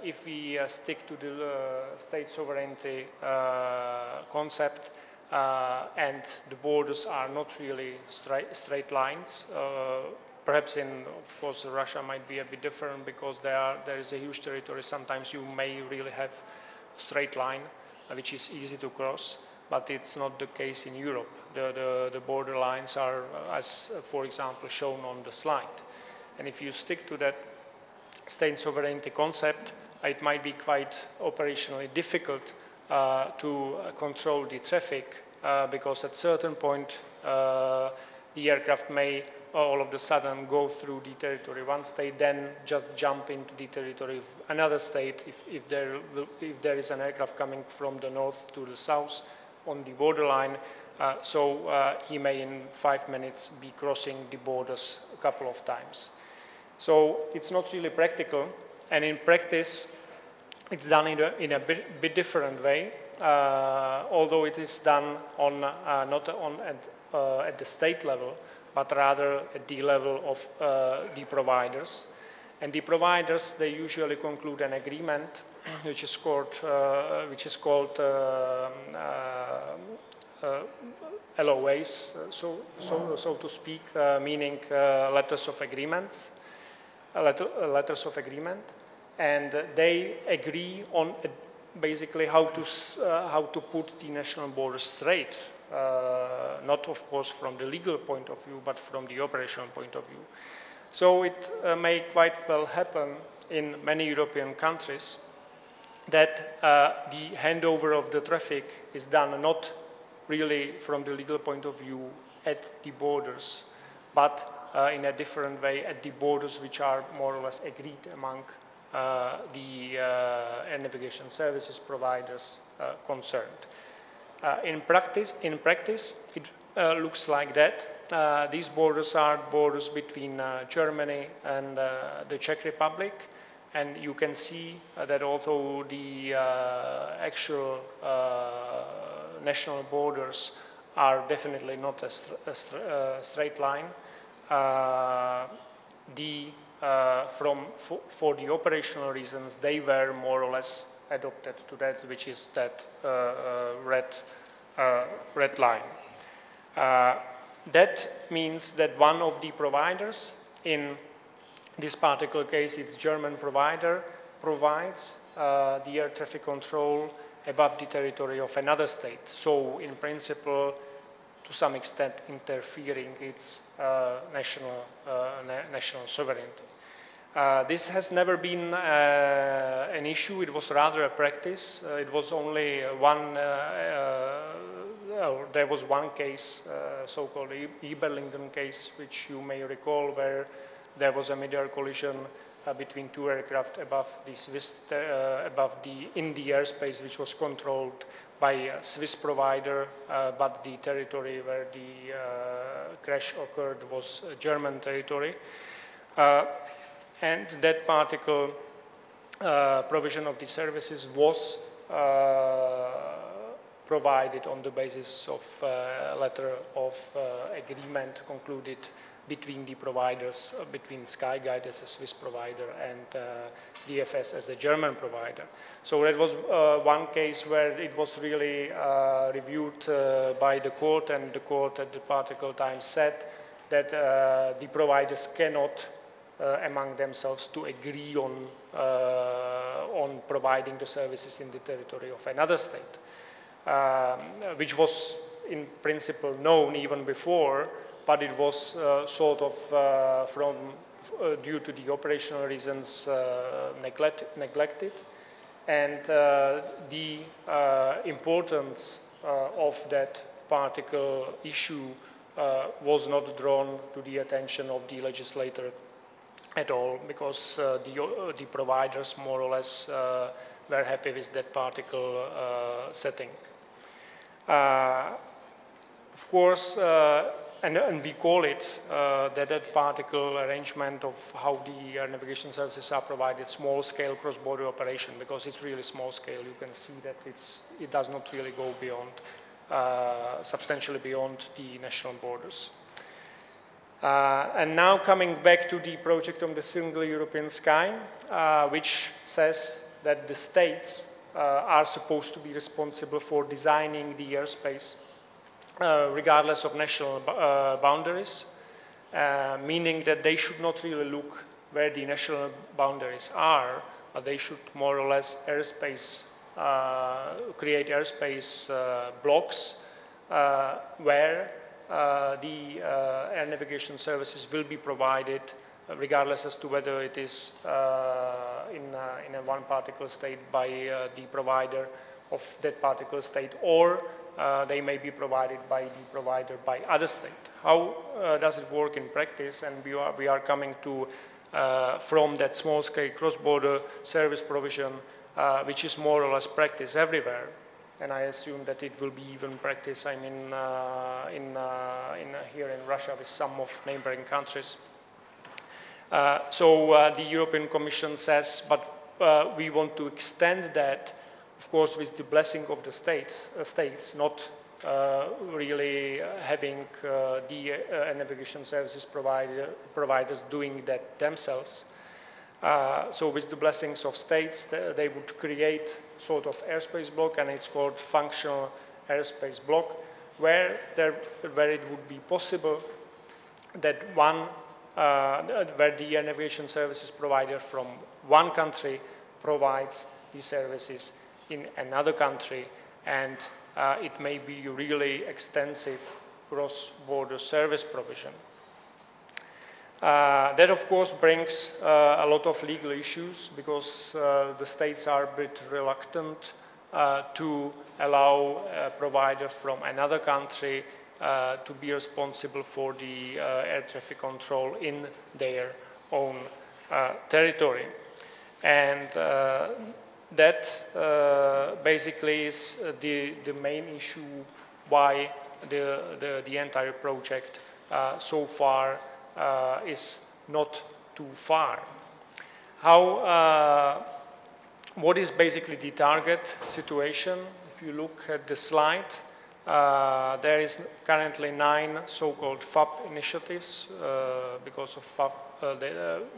if we stick to the state sovereignty concept. And the borders are not really straight lines. Perhaps in, of course, Russia might be a bit different, because there is a huge territory. Sometimes you may really have a straight line, which is easy to cross, but it's not the case in Europe. The border lines are, as for example, shown on the slide. And if you stick to that state sovereignty concept, it might be quite operationally difficult to control the traffic, because at certain point the aircraft may all of a sudden go through the territory of one state, then just jump into the territory of another state if there is an aircraft coming from the north to the south on the borderline. So he may in 5 minutes be crossing the borders a couple of times. So it's not really practical, and in practice, it's done in a bit different way, although it is done on not at the state level, but rather at the level of the providers. And the providers, they usually conclude an agreement, which is called LOAs, so to speak, meaning letters of agreement. And they agree on basically how to put the national border straight, not of course from the legal point of view, but from the operational point of view. So it may quite well happen in many European countries that the handover of the traffic is done not really from the legal point of view at the borders, but in a different way at the borders which are more or less agreed among the air navigation services providers concerned. In practice, it looks like that. These borders are borders between Germany and the Czech Republic, and you can see that although the actual national borders are definitely not a straight line, for the operational reasons, they were more or less adopted to that, which is that red line. That means that one of the providers, in this particular case, it's German provider, provides the air traffic control above the territory of another state. So, in principle, to some extent, interfering its national sovereignty. This has never been an issue. It was rather a practice. It was only one, there was one case, so-called Überlingen case, which you may recall, where there was a mid-air collision between two aircraft above the airspace, which was controlled by a Swiss provider, but the territory where the crash occurred was German territory. And that particle provision of the services was provided on the basis of a letter of agreement concluded between the providers, between Skyguide as a Swiss provider and DFS as a German provider. So that was one case where it was really reviewed by the court, and the court at the particular time said that the providers cannot among themselves to agree on providing the services in the territory of another state, which was in principle known even before, but it was sort of due to the operational reasons neglected, and the importance of that particular issue was not drawn to the attention of the legislator at all, because the providers more or less were happy with that particular setting. Of course, and we call it that particular arrangement of how the navigation services are provided small-scale cross-border operation, because it's really small-scale. You can see that it does not really go beyond, substantially beyond the national borders. And now coming back to the project on the Single European Sky, which says that the states are supposed to be responsible for designing the airspace regardless of national boundaries, meaning that they should not really look where the national boundaries are, but they should more or less create airspace blocks where the air navigation services will be provided regardless as to whether it is in a one particular state by the provider of that particular state, or they may be provided by the provider by other state. How does it work in practice? And we are coming to from that small-scale cross-border service provision, which is more or less practiced everywhere. And I assume that it will be even practiced, I mean, here in Russia with some of neighboring countries. So the European Commission says, but we want to extend that, of course, with the blessing of the states, not really having the navigation services providers doing that themselves. So with the blessings of states, they would create sort of airspace block, and it's called functional airspace block, where it would be possible that where the navigation services provider from one country provides the services in another country, and it may be really extensive cross-border service provision. That, of course, brings a lot of legal issues, because the states are a bit reluctant to allow a provider from another country to be responsible for the air traffic control in their own territory. And that basically is the main issue why the entire project so far is not too far. What is basically the target situation? If you look at the slide, there is currently 9 so-called FAP initiatives because of FAP,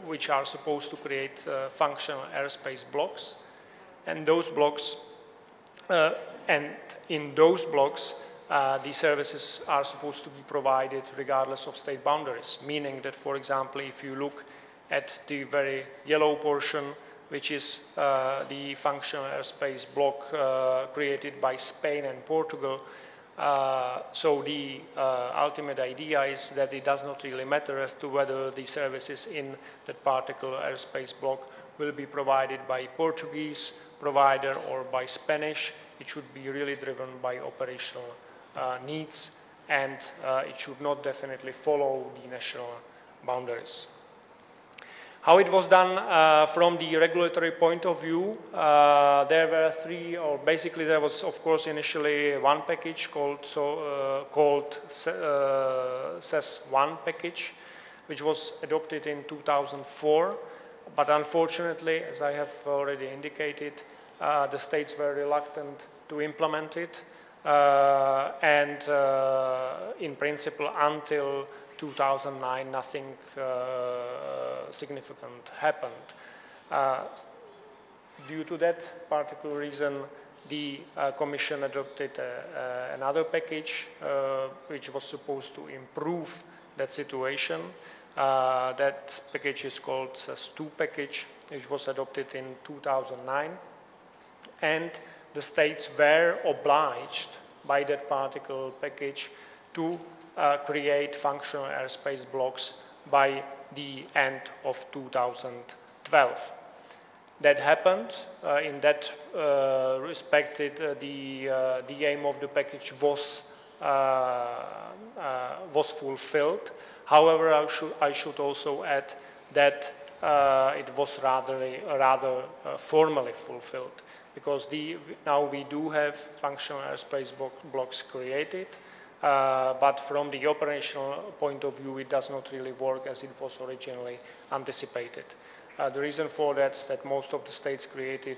which are supposed to create functional airspace blocks, and those blocks, the services are supposed to be provided regardless of state boundaries, meaning that, for example, if you look at the very yellow portion, which is the functional airspace block created by Spain and Portugal, so the ultimate idea is that it does not really matter as to whether the services in that particular airspace block will be provided by Portuguese provider or by Spanish. It should be really driven by operational needs, and it should not definitely follow the national boundaries. How it was done from the regulatory point of view, there were three, or basically there was, of course, initially one package called CES1 package, which was adopted in 2004. But unfortunately, as I have already indicated, the states were reluctant to implement it, and in principle, until 2009, nothing significant happened. Due to that particular reason, the Commission adopted another package which was supposed to improve that situation. That package is called CES2 package, which was adopted in 2009. And the states were obliged by that particular package to create functional airspace blocks by the end of 2012. That happened. In that respect, the aim of the package was fulfilled. However, I should also add that it was rather formally fulfilled, because now we do have functional airspace blocks created. But from the operational point of view, it does not really work as it was originally anticipated. The reason for that is that most of the states created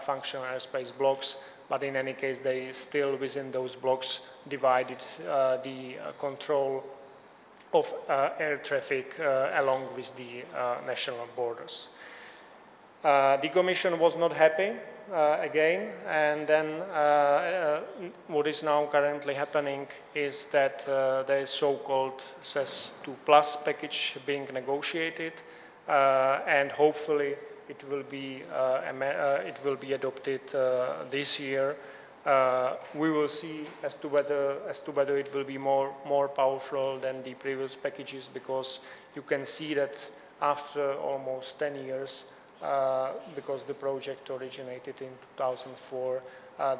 functional airspace blocks, but in any case, they still, within those blocks, divided the control of air traffic along with the national borders. The Commission was not happy. Again, and then what is now currently happening is that there is so-called CES2+ package being negotiated, and hopefully it will be adopted this year. We will see as to whether it will be more powerful than the previous packages, because you can see that after almost 10 years. Because the project originated in 2004,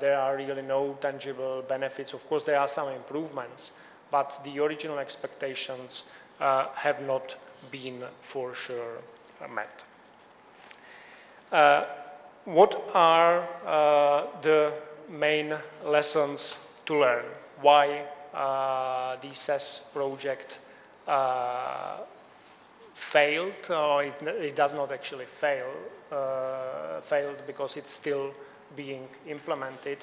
there are really no tangible benefits. Of course, there are some improvements, but the original expectations have not been for sure met. What are the main lessons to learn? Why the CES project failed, or it does not actually fail, failed because it's still being implemented,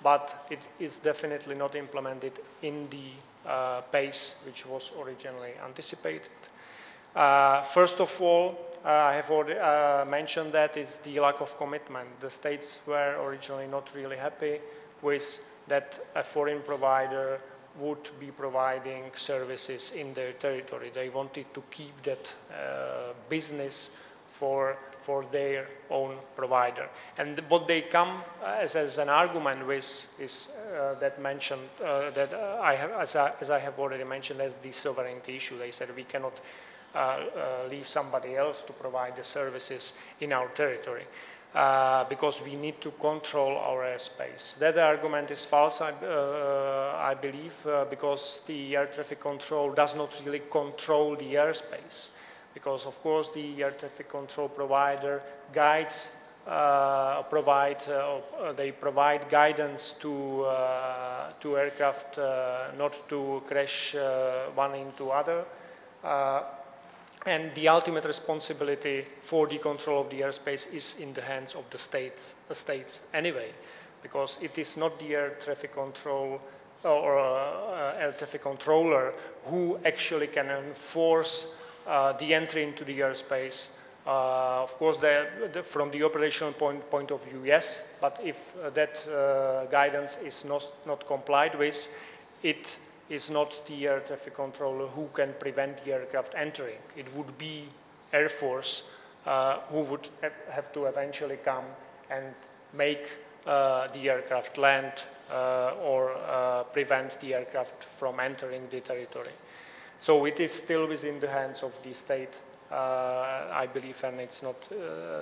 but it is definitely not implemented in the pace which was originally anticipated. First of all, I have already mentioned that is the lack of commitment. The states were originally not really happy with that a foreign provider would be providing services in their territory. They wanted to keep that business for their own provider. And what they come as an argument with is that mentioned that as I have already mentioned as the sovereignty issue. They said we cannot leave somebody else to provide the services in our territory. Because we need to control our airspace. That argument is false, I believe, because the air traffic control does not really control the airspace. Because, of course, the air traffic control provider guides, they provide guidance to aircraft not to crash one into other. And the ultimate responsibility for the control of the airspace is in the hands of the states anyway, because it is not the air traffic control or air traffic controller who actually can enforce the entry into the airspace. Of course, from the operational point of view, yes, but if that guidance is not complied with, it is not the air traffic controller who can prevent the aircraft entering. It would be Air Force who would have to eventually come and make the aircraft land or prevent the aircraft from entering the territory. So it is still within the hands of the state, I believe, and it's not.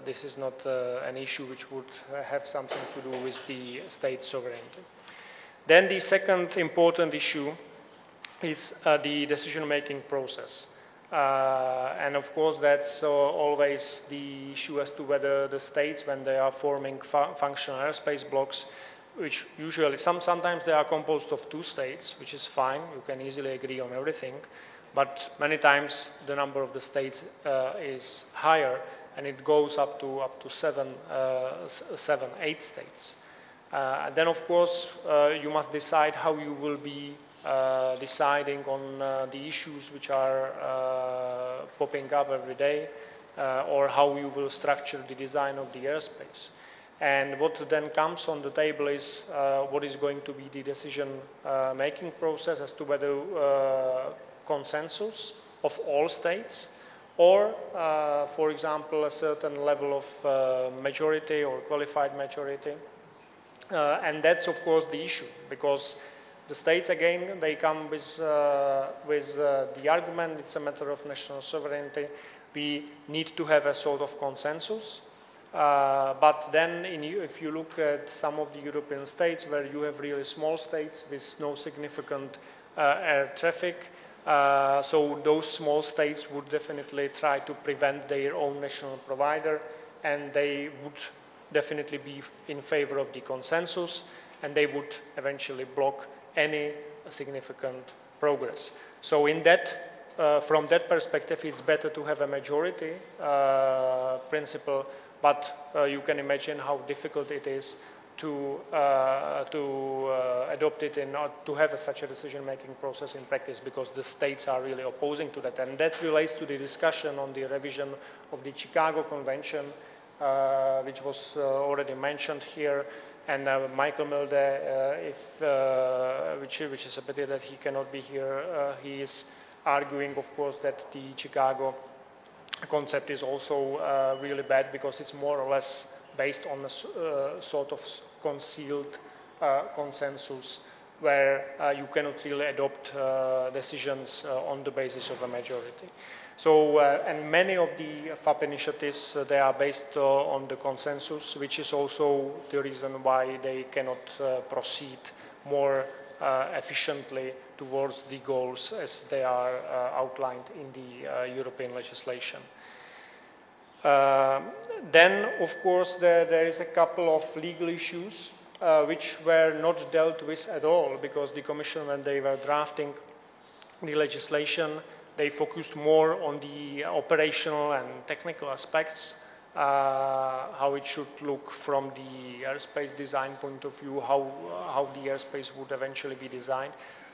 This is not an issue which would have something to do with the state sovereignty. Then the second important issue is the decision-making process. And of course, that's always the issue as to whether the states, when they are forming functional airspace blocks, which usually, sometimes they are composed of two states, which is fine, you can easily agree on everything, but many times the number of the states is higher, and it goes up to eight states. Then, of course, you must decide how you will be deciding on the issues which are popping up every day, or how you will structure the design of the airspace. And what then comes on the table is what is going to be the decision-making process as to whether consensus of all states, or, for example, a certain level of majority or qualified majority. And that's, of course, the issue, because the states, again, they come with the argument, it's a matter of national sovereignty. We need to have a sort of consensus. But then if you look at some of the European states where you have really small states with no significant air traffic, so those small states would definitely try to prevent their own national provider, and they would definitely be in favor of the consensus, and they would eventually block any significant progress. So in that, from that perspective, it's better to have a majority principle, but you can imagine how difficult it is to adopt it and not to have such a decision-making process in practice, because the states are really opposing to that. And that relates to the discussion on the revision of the Chicago Convention, which was already mentioned here. And Michael Milton, which is a pity that he cannot be here, he is arguing, of course, that the Chicago concept is also really bad, because it's more or less based on a sort of concealed consensus where you cannot really adopt decisions on the basis of a majority. So, and many of the FAP initiatives, they are based on the consensus, which is also the reason why they cannot proceed more efficiently towards the goals as they are outlined in the European legislation. Then, of course, there is a couple of legal issues which were not dealt with at all, because the Commission, when they were drafting the legislation, they focused more on the operational and technical aspects, how it should look from the airspace design point of view, how the airspace would eventually be designed.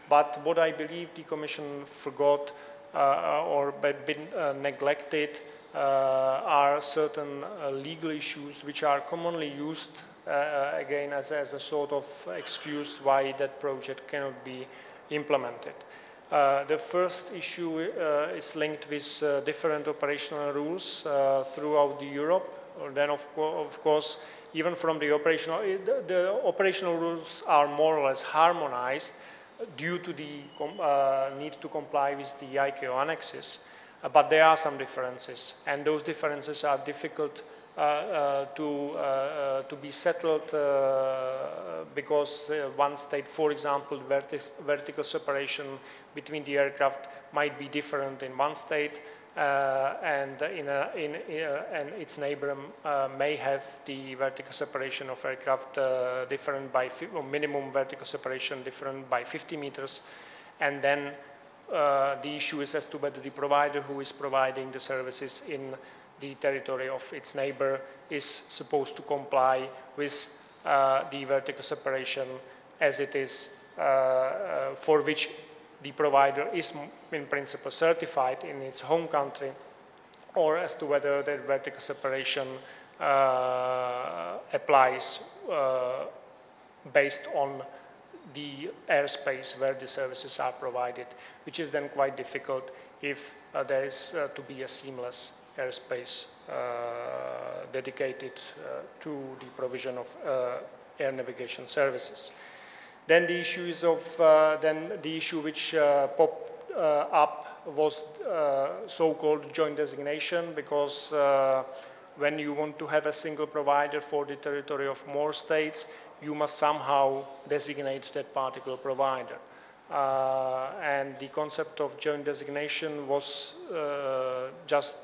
But what I believe the Commission forgot or been neglected are certain legal issues which are commonly used, again, as a sort of excuse why that project cannot be implemented. The first issue is linked with different operational rules throughout Europe. Then, of course, even from the operational rules are more or less harmonized due to the need to comply with the ICAO annexes. But there are some differences, and those differences are difficult to be settled because one state, for example, vertical separation between the aircraft might be different in one state, and and its neighbor may have the vertical separation of aircraft different by minimum vertical separation different by 50 meters, and then the issue is as to whether the provider who is providing the services in the territory of its neighbor is supposed to comply with the vertical separation as it is, for which the provider is in principle certified in its home country, or as to whether that vertical separation applies based on the airspace where the services are provided, which is then quite difficult if there is to be a seamless airspace dedicated to the provision of air navigation services. Then the issues of which popped up was so-called joint designation, because when you want to have a single provider for the territory of more states, you must somehow designate that particular provider. And the concept of joint designation was just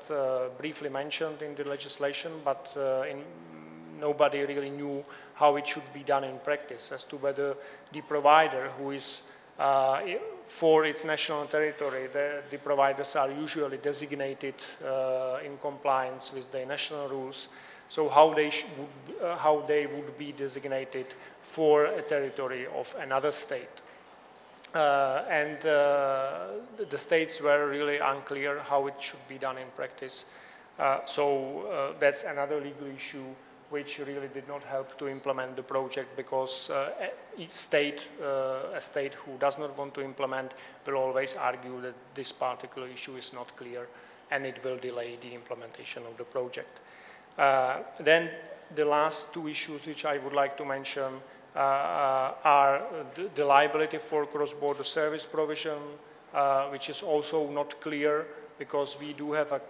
briefly mentioned in the legislation, but nobody really knew how it should be done in practice as to whether the provider who is for its national territory, the providers are usually designated in compliance with the national rules. So how they would be designated for a territory of another state. The states were really unclear how it should be done in practice. That's another legal issue which really did not help to implement the project, because a state who does not want to implement will always argue that this particular issue is not clear and it will delay the implementation of the project. Then the last two issues which I would like to mention are the liability for cross-border service provision, which is also not clear, because we do have a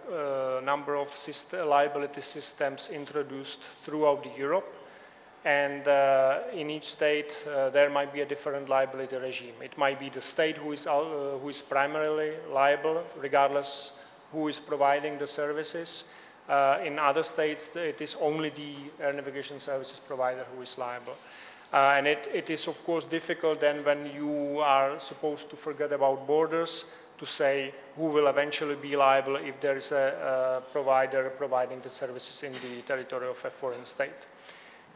number of liability systems introduced throughout Europe, and in each state there might be a different liability regime. It might be the state who is primarily liable, regardless who is providing the services. In other states, it is only the air navigation services provider who is liable. And it is, of course, difficult then when you are supposed to forget about borders to say who will eventually be liable if there is a provider providing the services in the territory of a foreign state.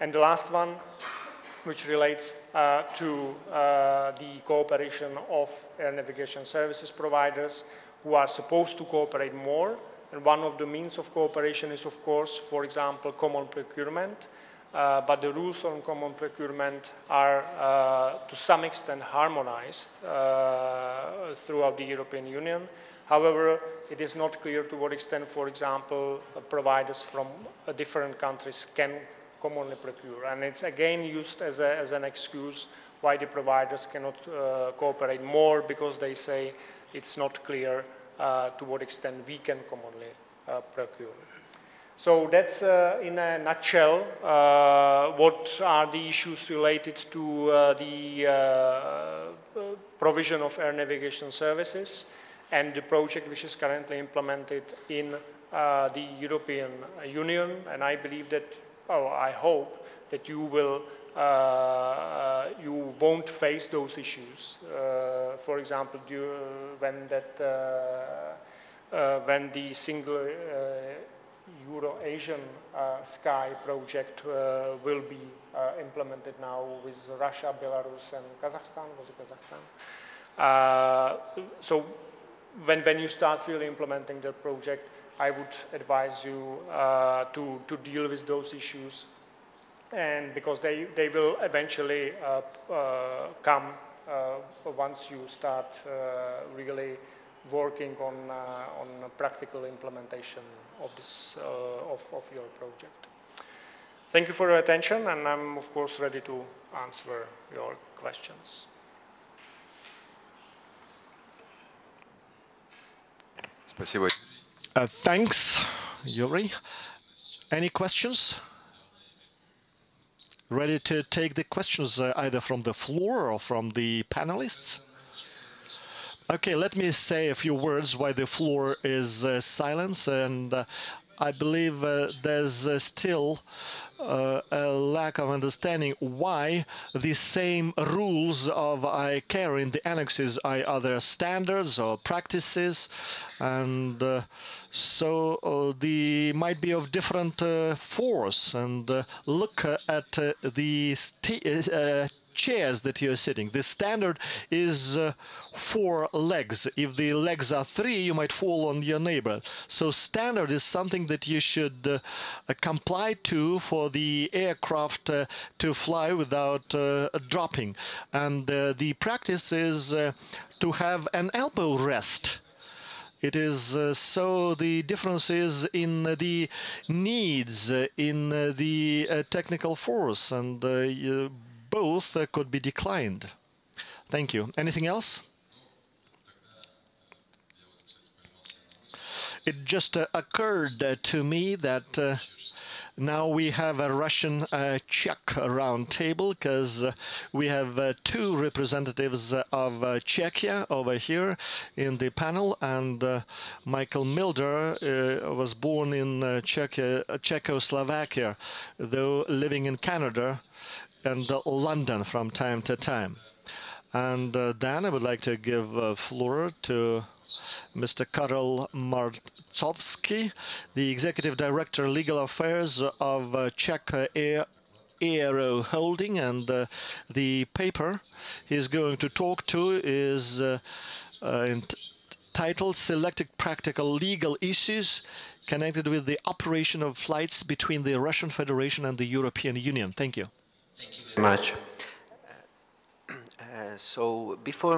And the last one, which relates to the cooperation of air navigation services providers who are supposed to cooperate more. And one of the means of cooperation is, of course, for example, common procurement. But the rules on common procurement are to some extent harmonized throughout the European Union. However, it is not clear to what extent, for example, providers from different countries can commonly procure. And it's again used as an excuse why the providers cannot cooperate more, because they say it's not clear to what extent we can commonly procure. So that's, in a nutshell, what are the issues related to the provision of air navigation services and the project which is currently implemented in the European Union. And I believe that, or I hope that you won't face those issues. For example, when the single Eurasian Sky project will be implemented now with Russia, Belarus, and Kazakhstan. Was it Kazakhstan? So when you start really implementing the project, I would advise you to deal with those issues, and because they will eventually come once you start really working on practical implementation of your project. Thank you for your attention, and I'm of course ready to answer your questions. Thanks, Yuri. Any questions? Ready to take the questions either from the floor or from the panelists? Okay, let me say a few words while the floor is silent, and I believe there's still a lack of understanding why the same rules of ICAO in the annexes are other standards or practices, and they might be of different force. And look at the chairs that you're sitting. The standard is 4 legs. If the legs are 3, you might fall on your neighbor. So standard is something that you should comply to for the aircraft to fly without dropping. And the practice is to have an elbow rest. It is so the difference is in the needs, in the technical force, and both could be declined. Thank you. Anything else? It just occurred to me that Now we have a Russian Czech round table, because we have two representatives of Czechia over here in the panel, and Michael Milton was born in Czechoslovakia, though living in Canada and London from time to time. And then I would like to give floor to Mr. Karl Marsovszky, the Executive Director, Legal Affairs of Czech Air Holding, and the paper he's going to talk to is titled Selected Practical Legal Issues Connected with the Operation of Flights Between the Russian Federation and the European Union. Thank you. Thank you very much. So before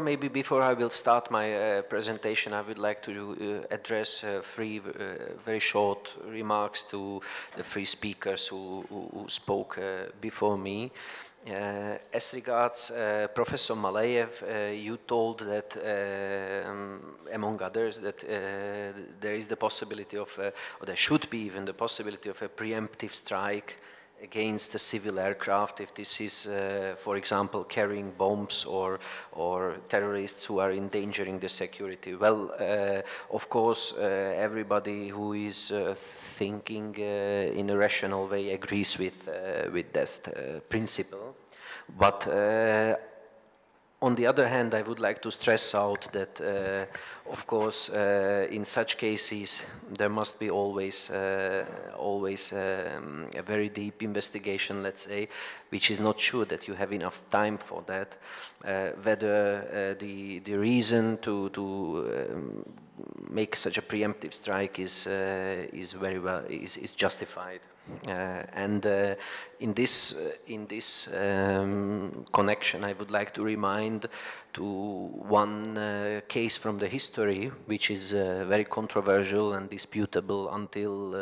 I will start my presentation, I would like to address three very short remarks to the three speakers who spoke before me. As regards Professor Maleev, you told that, among others, that there is the possibility of, or there should be even the possibility of a preemptive strike against the civil aircraft if this is, for example, carrying bombs or terrorists who are endangering the security. Well, of course, everybody who is thinking in a rational way agrees with that principle. But on the other hand, I would like to stress out that, of course, in such cases, there must be always, a very deep investigation, let's say, which is not sure that you have enough time for that, whether the reason to make such a preemptive strike is justified. And in this connection, I would like to remind to one case from the history, which is very controversial and disputable until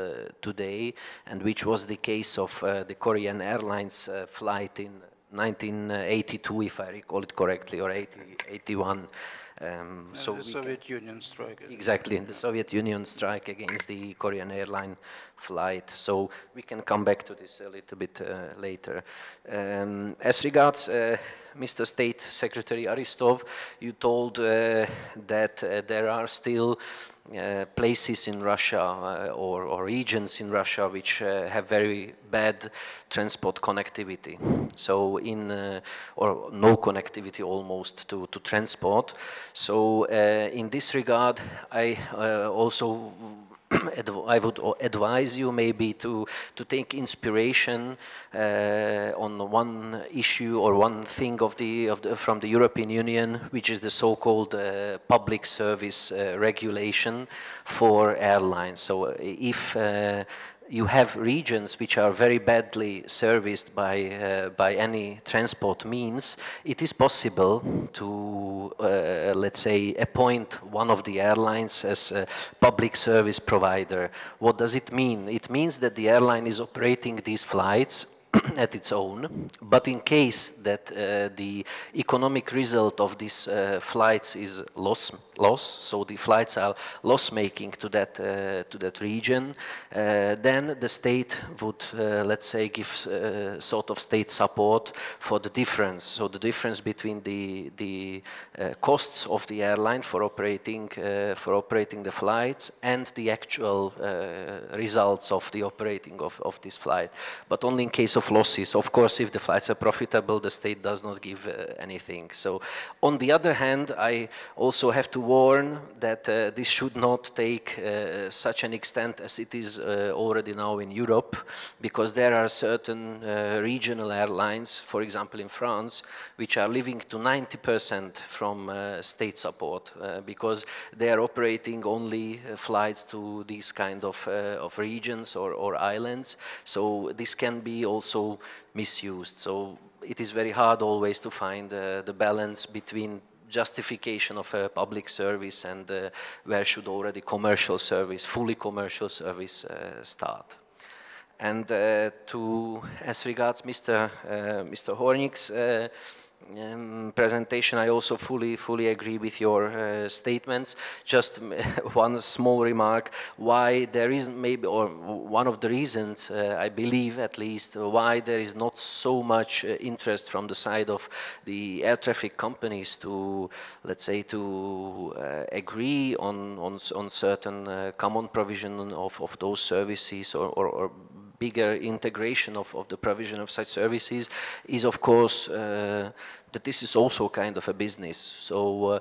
today, and which was the case of the Korean Airlines flight in 1982, if I recall it correctly, or 81. So the Soviet Union strike. Exactly, the Soviet Union strike against the Korean airline flight. So we can come back to this a little bit later. As regards Mr. State Secretary Aristov, you told that there are still places in Russia or regions in Russia which have very bad transport connectivity, so in or no connectivity almost to transport. So in this regard, I also I would advise you maybe to take inspiration on one issue or one thing from the European Union, which is the so-called public service regulation for airlines. So if you have regions which are very badly serviced by any transport means, it is possible to, let's say, appoint one of the airlines as a public service provider. What does it mean? It means that the airline is operating these flights at its own, but in case that the economic result of these flights is loss, so the flights are loss-making to that region, then the state would, let's say, give sort of state support for the difference. So the difference between the costs of the airline for operating the flights and the actual results of the operating of this flight, but only in case of losses. Of course, if the flights are profitable, the state does not give anything. So, on the other hand, I also have to warn that this should not take such an extent as it is already now in Europe, because there are certain regional airlines, for example in France, which are living to 90% from state support, because they are operating only flights to these kind of regions or islands. So this can be also misused. So it is very hard always to find the balance between justification of a public service and where should already commercial service, fully commercial service start. And as regards Mr. Hornik's presentation. I also fully agree with your statements. Just one small remark why there isn't maybe, or one of the reasons I believe at least, why there is not so much interest from the side of the air traffic companies to, let's say, to agree on certain common provision of those services, or bigger integration of the provision of such services, is of course that this is also kind of a business. So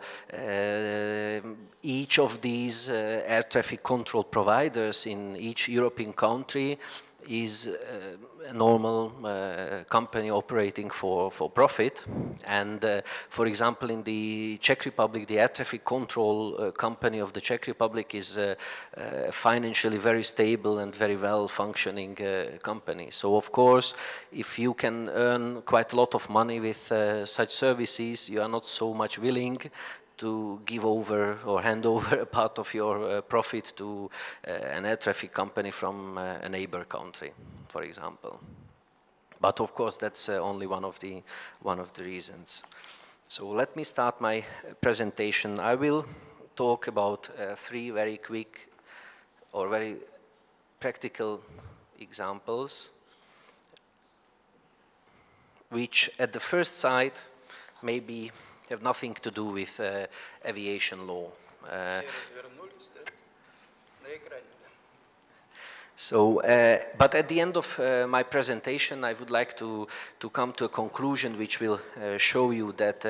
each of these air traffic control providers in each European country is a normal company operating for profit. And for example, in the Czech Republic, the air traffic control company of the Czech Republic is a financially very stable and very well functioning company. So of course, if you can earn quite a lot of money with such services, you are not so much willing to give over or hand over a part of your profit to an air traffic company from a neighbor country, for example. But of course, that's only one of the reasons. So let me start my presentation. I will talk about three very quick or very practical examples, which at the first sight may be have nothing to do with aviation law. But at the end of my presentation, I would like to come to a conclusion which will show you that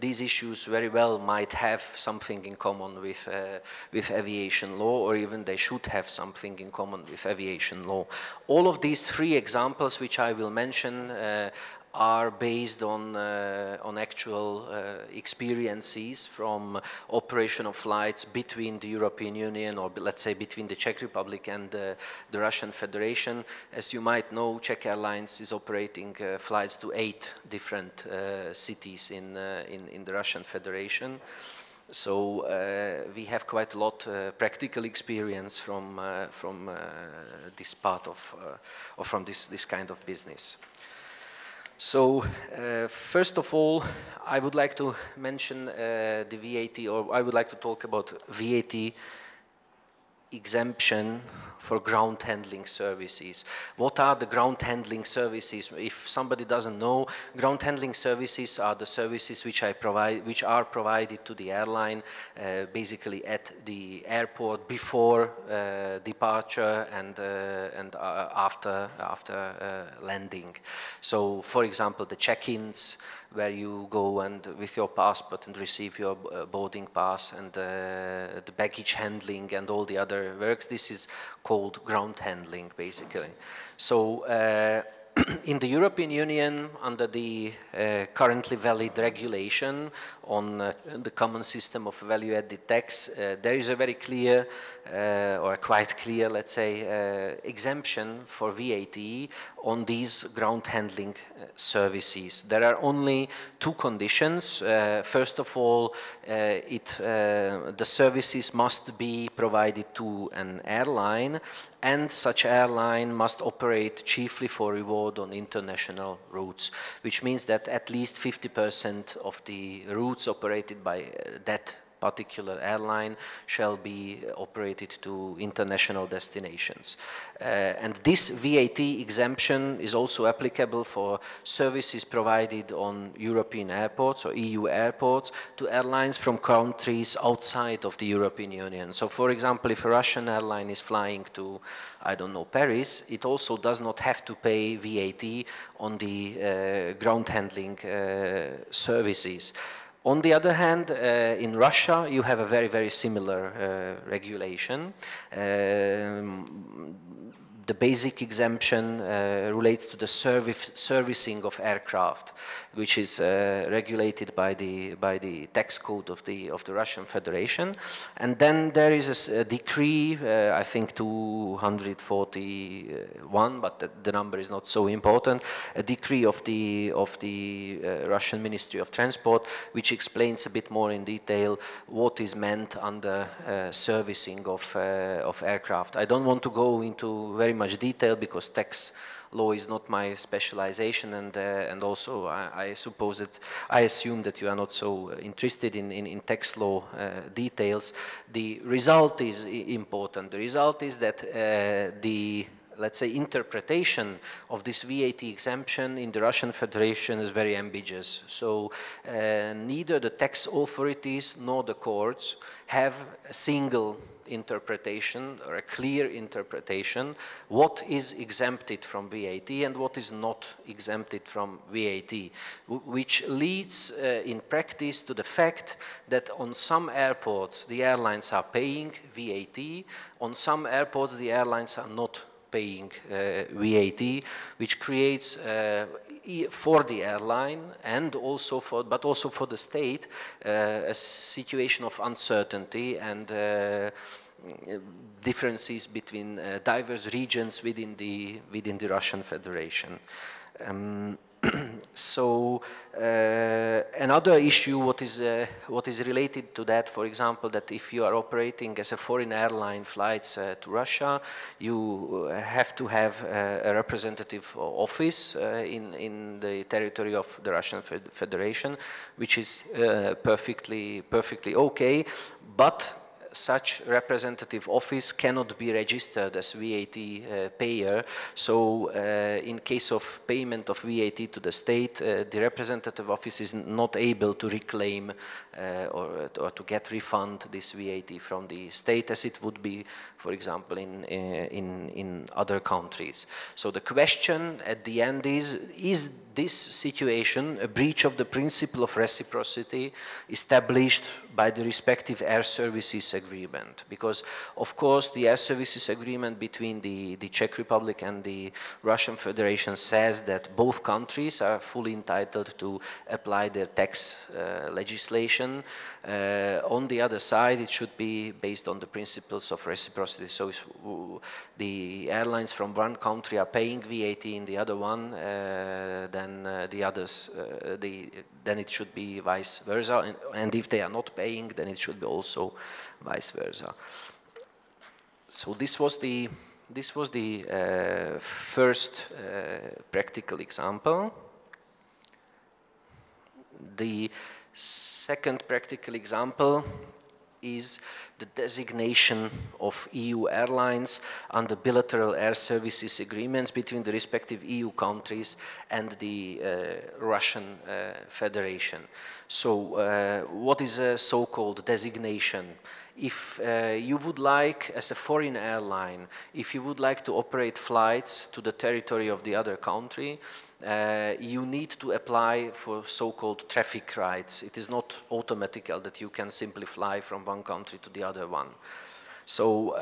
these issues very well might have something in common with aviation law, or even they should have something in common with aviation law. All of these three examples which I will mention are based on actual experiences from operational flights between the European Union, or let's say between the Czech Republic and the Russian Federation. As you might know, Czech Airlines is operating flights to 8 different cities in the Russian Federation. So we have quite a lot practical experience from this part of or from this kind of business. So first of all, I would like to mention the VAT, or I would like to talk about VAT exemption for ground handling services. What are the ground handling services? If somebody doesn't know, ground handling services are the services which are provided to the airline basically at the airport before departure and after landing. So, for example, the check-ins, where you go and with your passport and receive your boarding pass, and the baggage handling and all the other works. This is called ground handling, basically. So in the European Union, under the currently valid regulation on the common system of value-added tax, there is a very clear, or quite clear, let's say, exemption for VAT on these ground handling services. There are only two conditions. First of all, the services must be provided to an airline, and such airline must operate chiefly for reward on international routes, which means that at least 50% of the routes operated by that particular airline shall be operated to international destinations. And this VAT exemption is also applicable for services provided on European airports or EU airports to airlines from countries outside of the European Union. So, for example, if a Russian airline is flying to, I don't know, Paris, it also does not have to pay VAT on the ground handling services. On the other hand, in Russia, you have a very similar regulation. The basic exemption relates to the servicing of aircraft, which is regulated by the tax code of the Russian Federation. And then there is a decree, I think 241, but the number is not so important. A decree of the Russian Ministry of Transport, which explains a bit more in detail what is meant under servicing of aircraft. I don't want to go into very much detail because tax law is not my specialization, and also I suppose that I assume that you are not so interested in tax law details. The result is important. The result is that the, let's say, interpretation of this VAT exemption in the Russian Federation is very ambiguous. So neither the tax authorities nor the courts have a single interpretation or a clear interpretation what is exempted from VAT and what is not exempted from VAT, which leads in practice to the fact that on some airports the airlines are paying VAT, on some airports the airlines are not paying VAT, which creates for the airline and also for, but also for the state, a situation of uncertainty and differences between diverse regions within the Russian Federation. So another issue what is related to that, for example, that if you are operating as a foreign airline flights to Russia, you have to have a representative office in the territory of the Russian Federation, which is perfectly okay, but such representative office cannot be registered as VAT payer. So in case of payment of VAT to the state, the representative office is not able to reclaim or to get refund this VAT from the state as it would be, for example, in other countries. So the question at the end is this situation a breach of the principle of reciprocity established by the respective air services agreement? Because of course the air services agreement between the Czech Republic and the Russian Federation says that both countries are fully entitled to apply their tax legislation. On the other side, it should be based on the principles of reciprocity. So if the airlines from one country are paying VAT in the other one, then it should be vice versa, and if they are not paying, then it should be also vice versa. So this was the first practical example. The second practical example is the designation of EU airlines under bilateral air services agreements between the respective EU countries and the Russian Federation. So what is a so-called designation? If you would like, as a foreign airline, if you would like to operate flights to the territory of the other country, you need to apply for so-called traffic rights. It is not automatical that you can simply fly from one country to the other one. So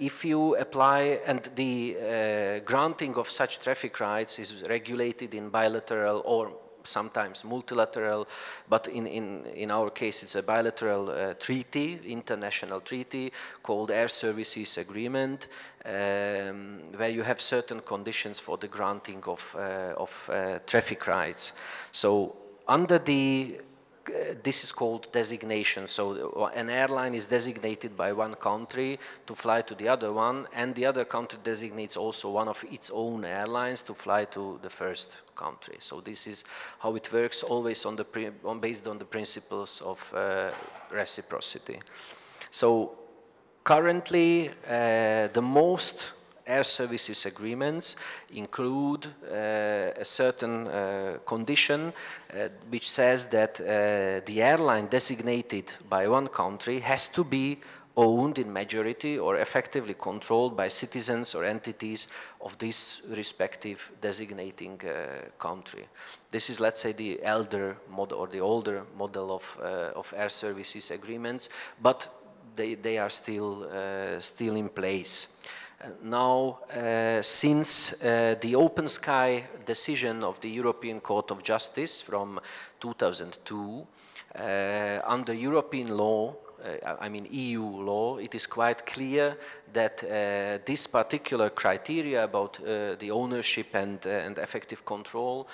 if you apply, and the granting of such traffic rights is regulated in bilateral or sometimes multilateral, but in our case it's a bilateral treaty, international treaty called Air Services Agreement, where you have certain conditions for the granting of traffic rights. So under the this is called designation. So an airline is designated by one country to fly to the other one, and the other country designates also one of its own airlines to fly to the first country. So this is how it works, always on the based on the principles of reciprocity. So currently, the most air services agreements include a certain condition which says that the airline designated by one country has to be owned in majority or effectively controlled by citizens or entities of this respective designating country. This is, let's say, the elder model or the older model of air services agreements, but they are still in place. Now, since the Open Sky decision of the European Court of Justice from 2002, under European law, I mean EU law, it is quite clear that this particular criteria about the ownership and effective control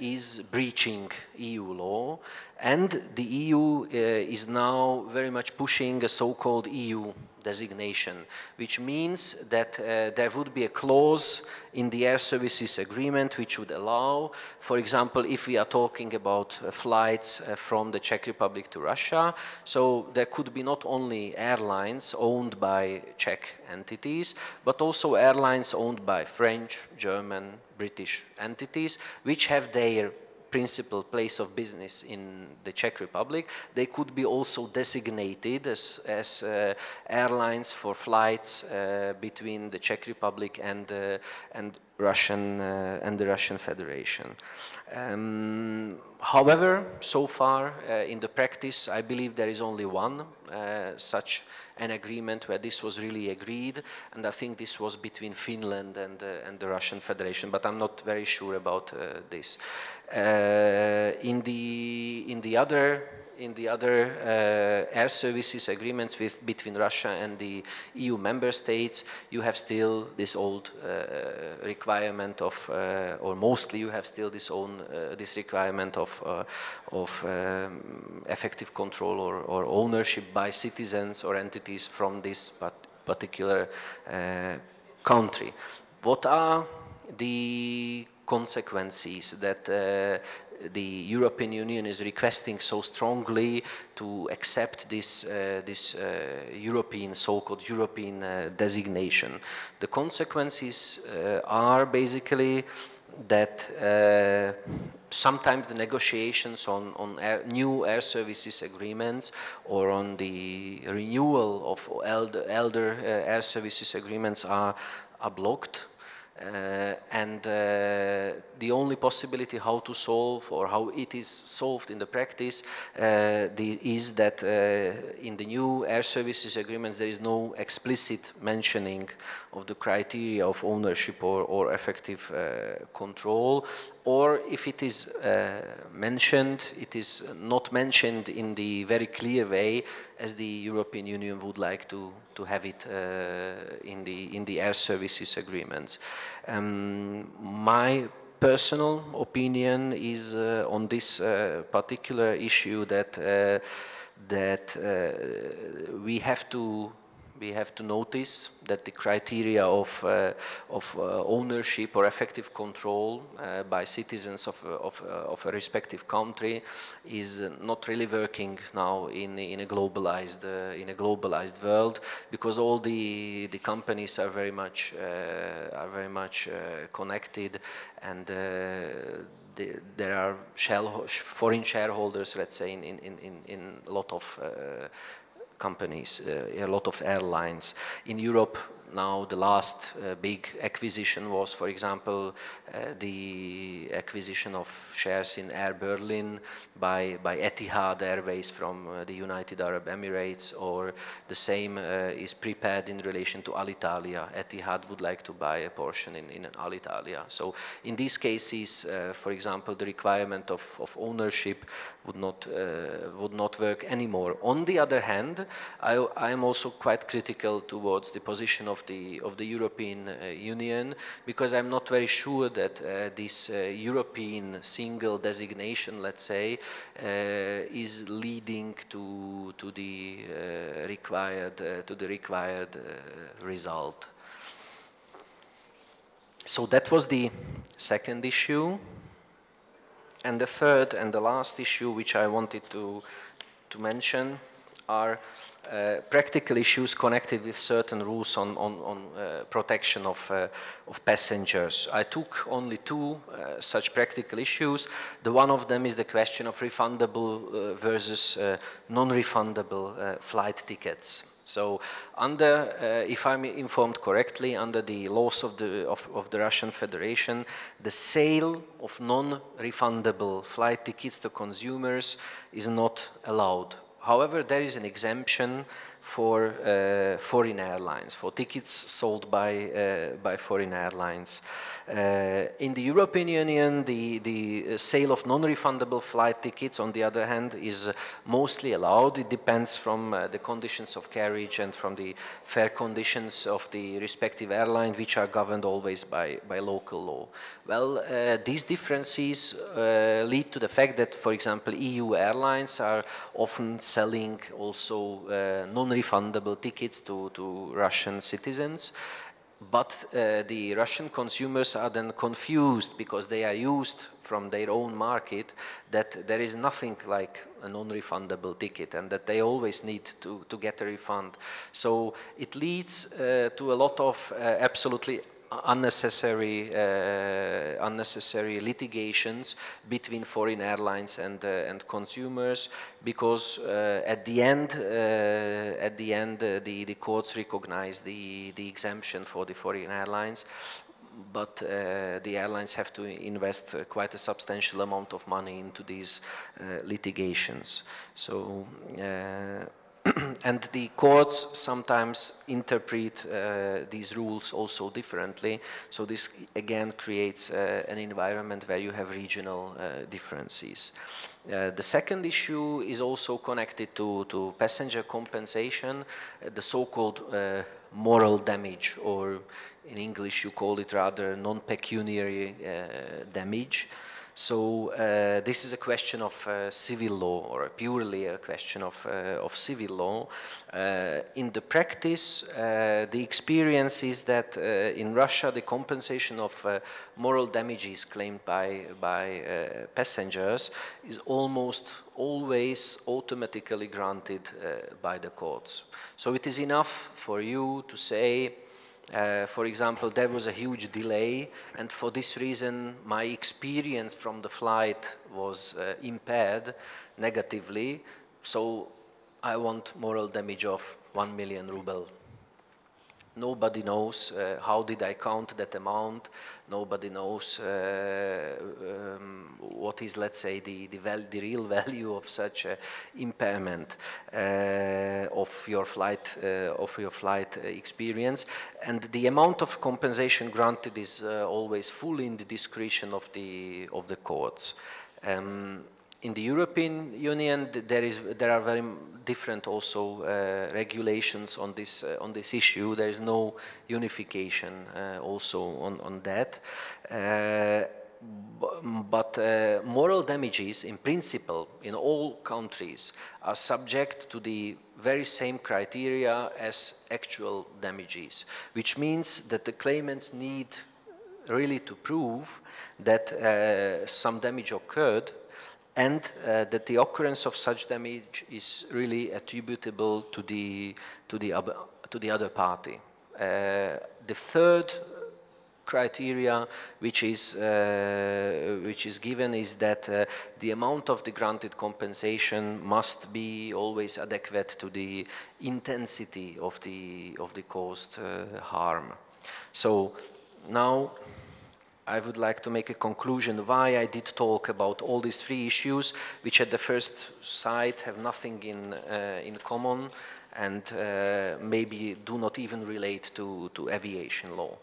is breaching EU law, and the EU is now very much pushing a so-called EU designation, which means that there would be a clause in the air services agreement which would allow, for example, if we are talking about flights from the Czech Republic to Russia, so there could be not only airlines owned by Czech entities, but also airlines owned by French, German, British entities, which have their principal place of business in the Czech Republic. They could be also designated as airlines for flights between the Czech Republic and the Russian Federation. However, so far in the practice, I believe there is only one such an agreement where this was really agreed, and I think this was between Finland and the Russian Federation, but I'm not very sure about this. In the other air services agreements between Russia and the EU member states, you have still this old requirement of, or mostly you have still this requirement of effective control or ownership by citizens or entities from this particular country. What are the consequences that the European Union is requesting so strongly to accept this, European, so-called European designation? The consequences are basically that sometimes the negotiations on new air services agreements or on the renewal of elder air services agreements are blocked. And the only possibility how to solve or how it is solved in the practice is that in the new air services agreements there is no explicit mentioning of the criteria of ownership or effective control, or if it is mentioned, it is not mentioned in the very clear way as the European Union would like to have it in the air services agreements. My personal opinion is on this particular issue that we have to notice that the criteria of ownership or effective control by citizens of a respective country is not really working now in a globalized world, because all the companies are very much connected, and there are foreign shareholders, let's say, in a lot of companies, a lot of airlines. In Europe now, the last big acquisition was, for example, the acquisition of shares in Air Berlin by Etihad Airways from the United Arab Emirates, or the same is prepared in relation to Alitalia. Etihad would like to buy a portion in Alitalia. So in these cases, for example, the requirement of ownership would not work anymore. On the other hand, I am also quite critical towards the position of the European Union, because I'm not very sure that this European single designation, let's say, is leading to the required result. So that was the second issue. And the third and the last issue which I wanted to mention are practical issues connected with certain rules on protection of passengers. I took only two such practical issues. The one of them is the question of refundable versus non-refundable flight tickets. So, under, if I'm informed correctly, under the laws of the Russian Federation, the sale of non-refundable flight tickets to consumers is not allowed. However, there is an exemption for foreign airlines, for tickets sold by foreign airlines. In the European Union, the sale of non-refundable flight tickets, on the other hand, is mostly allowed. It depends from the conditions of carriage and from the fare conditions of the respective airline, which are governed always by local law. Well, these differences lead to the fact that, for example, EU airlines are often selling also non-refundable tickets to Russian citizens. But the Russian consumers are then confused because they are used from their own market that there is nothing like a non-refundable ticket and that they always need to get a refund. So it leads to a lot of absolutely unnecessary litigations between foreign airlines and consumers, because at the end the courts recognize the exemption for the foreign airlines, but the airlines have to invest quite a substantial amount of money into these litigations. So and the courts sometimes interpret these rules also differently. So this again creates an environment where you have regional differences. The second issue is also connected to passenger compensation, the so-called moral damage, or in English you call it rather non-pecuniary damage. So this is a question of civil law, or purely a question of civil law. In the practice, the experience is that in Russia the compensation of moral damages claimed by passengers is almost always automatically granted by the courts. So it is enough for you to say, for example, there was a huge delay, and for this reason my experience from the flight was impaired negatively, so I want moral damage of 1 million ruble. Nobody knows how did I count that amount. Nobody knows what is, let's say, the real value of such impairment of your flight experience. And the amount of compensation granted is always fully in the discretion of the courts. In the European Union, there are very different also regulations on this issue. There is no unification also on that. But moral damages, in principle, in all countries, are subject to the very same criteria as actual damages, which means that the claimants need really to prove that some damage occurred, and that the occurrence of such damage is really attributable to the other party. The third criteria which is given is that the amount of the granted compensation must be always adequate to the intensity of the caused harm. So now I would like to make a conclusion why I did talk about all these three issues, which at the first sight have nothing in common and maybe do not even relate to aviation law.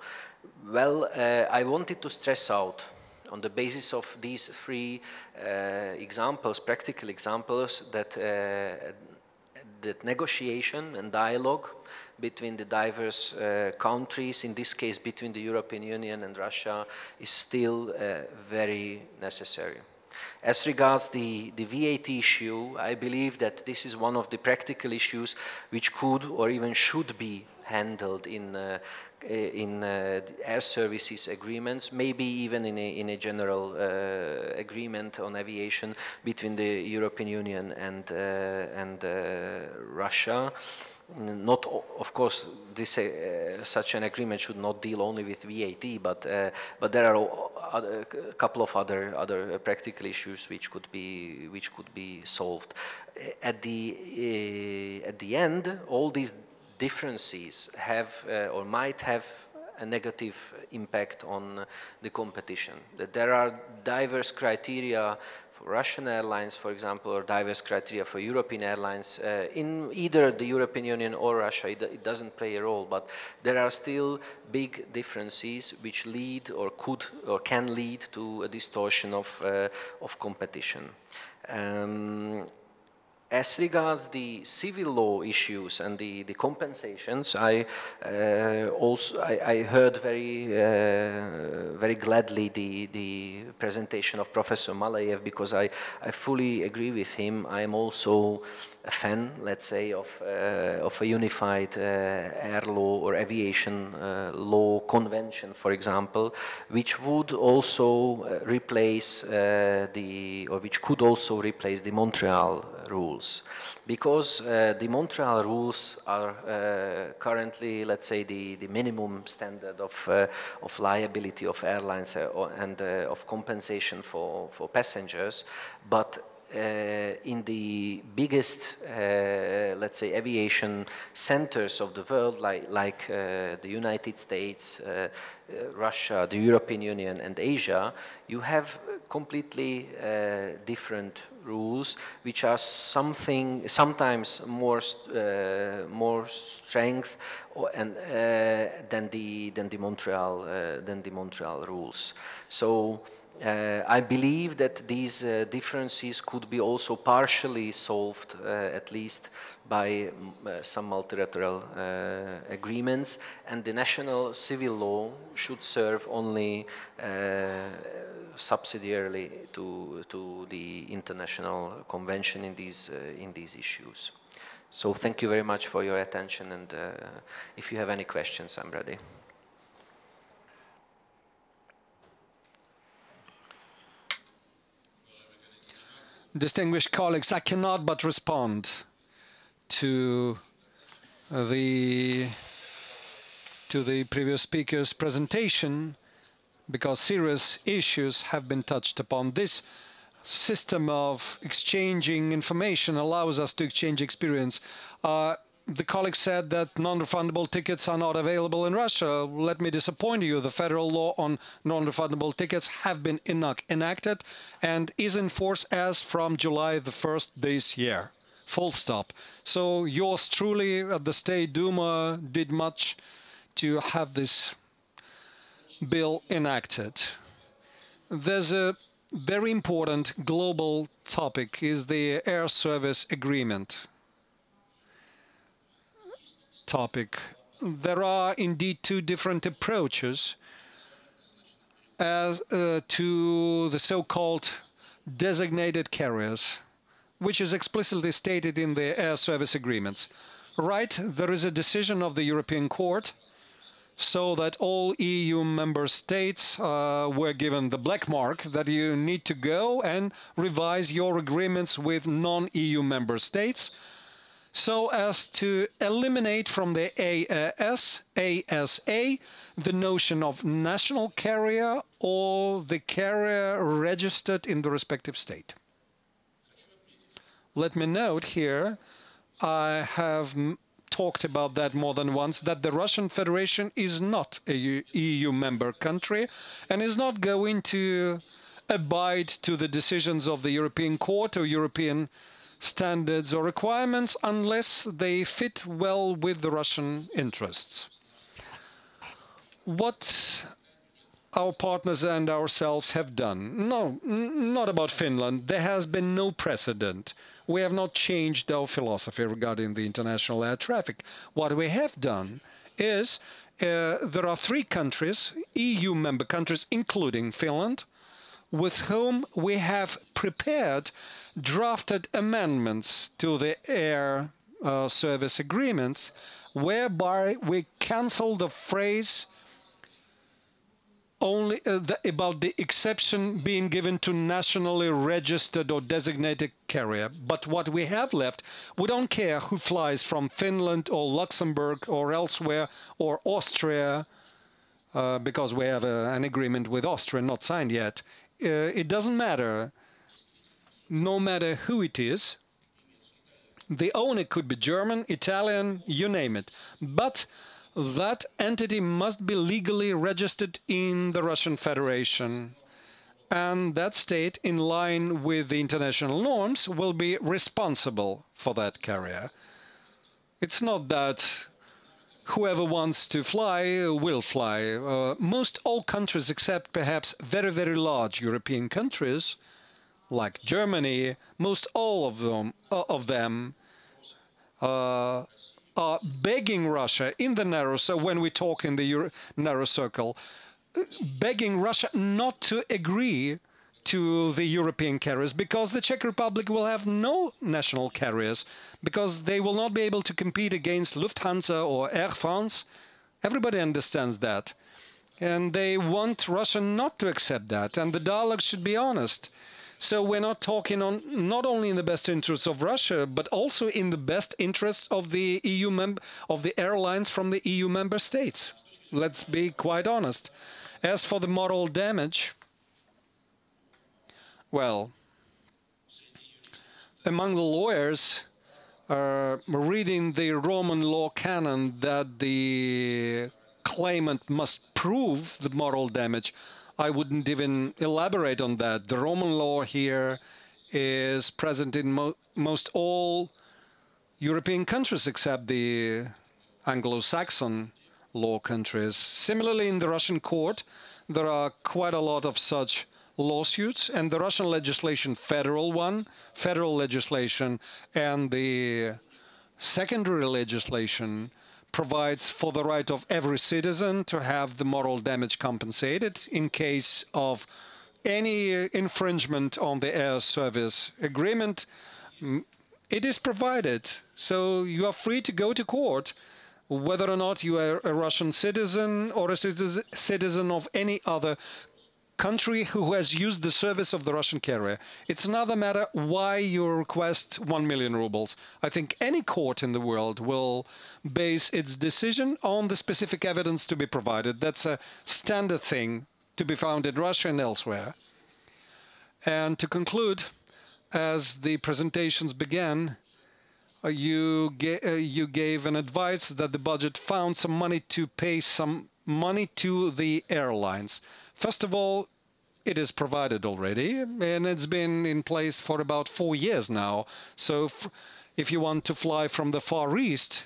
Well, I wanted to stress out, on the basis of these three examples, practical examples, that negotiation and dialogue between the diverse countries, in this case between the European Union and Russia, is still very necessary. As regards the VAT issue, I believe that this is one of the practical issues which could or even should be handled in air services agreements, maybe even in a general agreement on aviation between the European Union and Russia. Not, of course, such an agreement should not deal only with VAT, but there are a couple of other practical issues which could be solved. At the end, all these differences have or might have a negative impact on the competition. There are diverse criteria for Russian airlines, for example, or diverse criteria for European airlines. In either the European Union or Russia, it doesn't play a role, but there are still big differences which lead or could or can lead to a distortion of competition. As regards the civil law issues and the compensations, I heard very gladly the presentation of Professor Maleev, because I fully agree with him. I am also a fan, let's say, of a unified air law or aviation law convention, for example, which would also replace which could also replace the Montreal rules, because the Montreal rules are currently, let's say, the minimum standard of liability of airlines and of compensation for passengers, but in the biggest, let's say, aviation centers of the world, like the United States, Russia, the European Union, and Asia, you have completely different rules, which are sometimes more strength than the Montreal rules. So. I believe that these differences could be also partially solved, at least by some multilateral agreements, and the national civil law should serve only subsidiarily to the international convention in these issues. So thank you very much for your attention, and if you have any questions, I'm ready. Distinguished colleagues, I cannot but respond to the previous speaker's presentation, because serious issues have been touched upon. This system of exchanging information allows us to exchange experience. The colleague said that non-refundable tickets are not available in Russia. Let me disappoint you. The federal law on non-refundable tickets have been enacted and is in force as from July the 1st this year. Full stop. So yours truly at the State Duma did much to have this bill enacted. There's a very important global topic, is the air service agreement. There are indeed two different approaches as to the so-called designated carriers, which is explicitly stated in the air service agreements. Right, there is a decision of the European Court so that all EU member states were given the black mark that you need to go and revise your agreements with non-EU member states, so as to eliminate from the ASA the notion of national carrier or the carrier registered in the respective state. Let me note here, I have talked about that more than once, that the Russian Federation is not a EU member country and is not going to abide to the decisions of the European Court or European standards or requirements unless they fit well with the Russian interests. What our partners and ourselves have done? No, not about Finland. There has been no precedent. We have not changed our philosophy regarding the international air traffic. What we have done is there are three countries, EU member countries, including Finland, with whom we have prepared drafted amendments to the air service agreements, whereby we cancel the phrase only about the exception being given to nationally registered or designated carrier. But what we have left, we don't care who flies from Finland or Luxembourg or elsewhere or Austria, because we have an agreement with Austria not signed yet. It doesn't matter, no matter who it is. The owner could be German, Italian, you name it. But that entity must be legally registered in the Russian Federation. And that state, in line with the international norms, will be responsible for that carrier. It's not that whoever wants to fly will fly. Most all countries, except perhaps very, very large European countries, like Germany, most all of them, are begging Russia in the narrow, so when we talk in the narrow circle, begging Russia not to agree to the European carriers, because the Czech Republic will have no national carriers, because they will not be able to compete against Lufthansa or Air France. Everybody understands that. And they want Russia not to accept that. And the dialogue should be honest. So we're not talking on not only in the best interests of Russia, but also in the best interests of the airlines from the EU member states. Let's be quite honest. As for the moral damage, well, among the lawyers, reading the Roman law canon that the claimant must prove the moral damage, I wouldn't even elaborate on that. The Roman law here is present in most all European countries except the Anglo-Saxon law countries. Similarly, in the Russian court, there are quite a lot of such lawsuits, and the Russian legislation, federal legislation, and the secondary legislation provides for the right of every citizen to have the moral damage compensated in case of any infringement on the air service agreement. It is provided, so you are free to go to court, whether or not you are a Russian citizen or a citizen of any other country who has used the service of the Russian carrier. It's another matter why you request 1,000,000 rubles. I think any court in the world will base its decision on the specific evidence to be provided. That's a standard thing to be found in Russia and elsewhere. And to conclude, as the presentations began, you gave an advice that the budget found some money to pay some money to the airlines. First of all, it is provided already, and it's been in place for about 4 years now. So if you want to fly from the Far East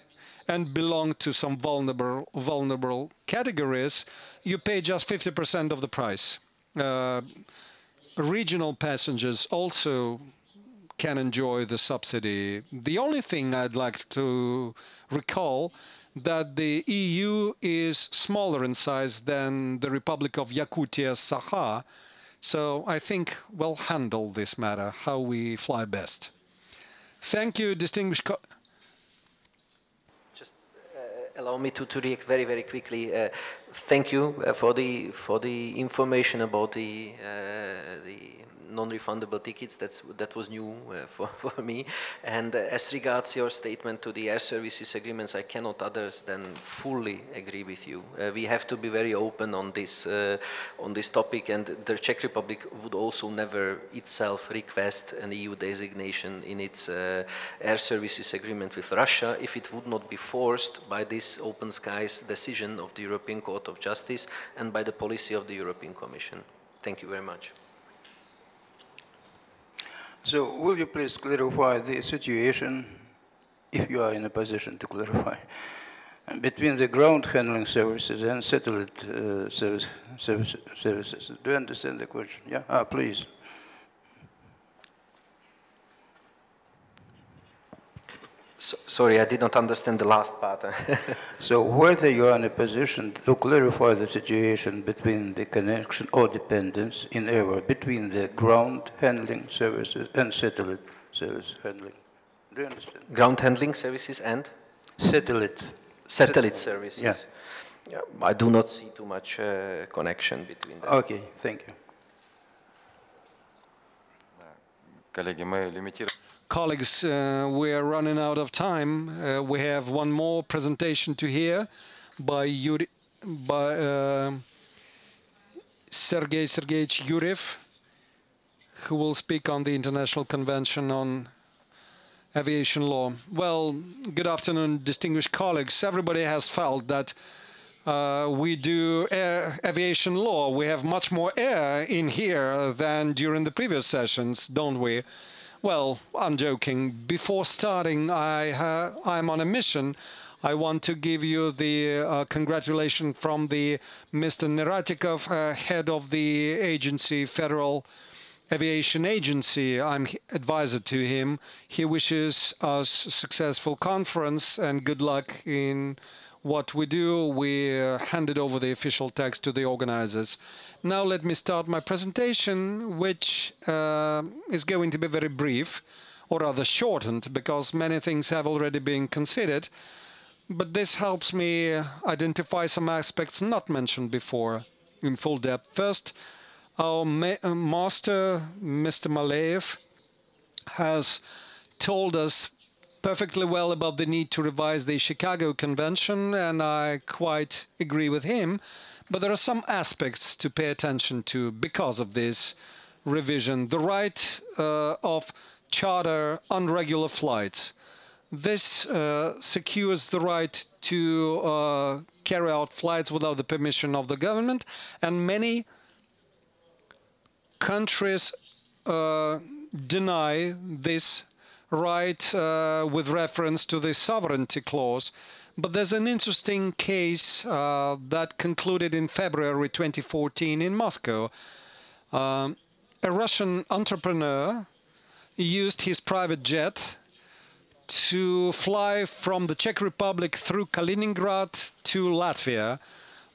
and belong to some vulnerable categories, you pay just 50% of the price. Regional passengers also can enjoy the subsidy. The only thing I'd like to recall that the EU is smaller in size than the Republic of Yakutia, Sakha, so I think we'll handle this matter, how we fly best. Thank you, distinguished... Allow me to react very, very quickly. Thank you for the information about the non-refundable tickets. That was new for me. And as regards your statement to the air services agreements, I cannot others than fully agree with you. We have to be very open on this topic. And the Czech Republic would also never itself request an EU designation in its air services agreement with Russia if it would not be forced by this Open Skies decision of the European Court of Justice and by the policy of the European Commission. Thank you very much. So, will you please clarify the situation, if you are in a position to clarify, between the ground handling services and satellite services? Do you understand the question? Yeah? Ah, please. Sorry, I did not understand the last part. So whether you are in a position to clarify the situation between the connection or dependence in error between the ground handling services and satellite service handling. Do you understand? Ground handling services and? Satellite services. Yeah. Yeah, I do not see too much connection between them. Okay, thank you. Colleagues, we are running out of time. We have one more presentation to hear by Sergey Sergeyevich Yuryev, who will speak on the International Convention on aviation law. Well, good afternoon, distinguished colleagues. Everybody has felt that we do aviation law. We have much more air in here than during the previous sessions, don't we? Well, I'm joking. Before starting, I'm on a mission. I want to give you the congratulations from the Mr. Neratikov, head of the agency, Federal Aviation Agency. I'm advisor to him. He wishes us a successful conference and good luck in what we do. We handed over the official text to the organizers. Now let me start my presentation, which is going to be very brief, or rather shortened, because many things have already been considered. But this helps me identify some aspects not mentioned before in full depth. First, our master, Mr. Maleev, has told us perfectly well about the need to revise the Chicago Convention, and I quite agree with him. But there are some aspects to pay attention to because of this revision. The right of charter on regular flights. This secures the right to carry out flights without the permission of the government, and many countries deny this right with reference to the sovereignty clause. But there's an interesting case that concluded in February 2014 in Moscow. A Russian entrepreneur used his private jet to fly from the Czech Republic through Kaliningrad to Latvia.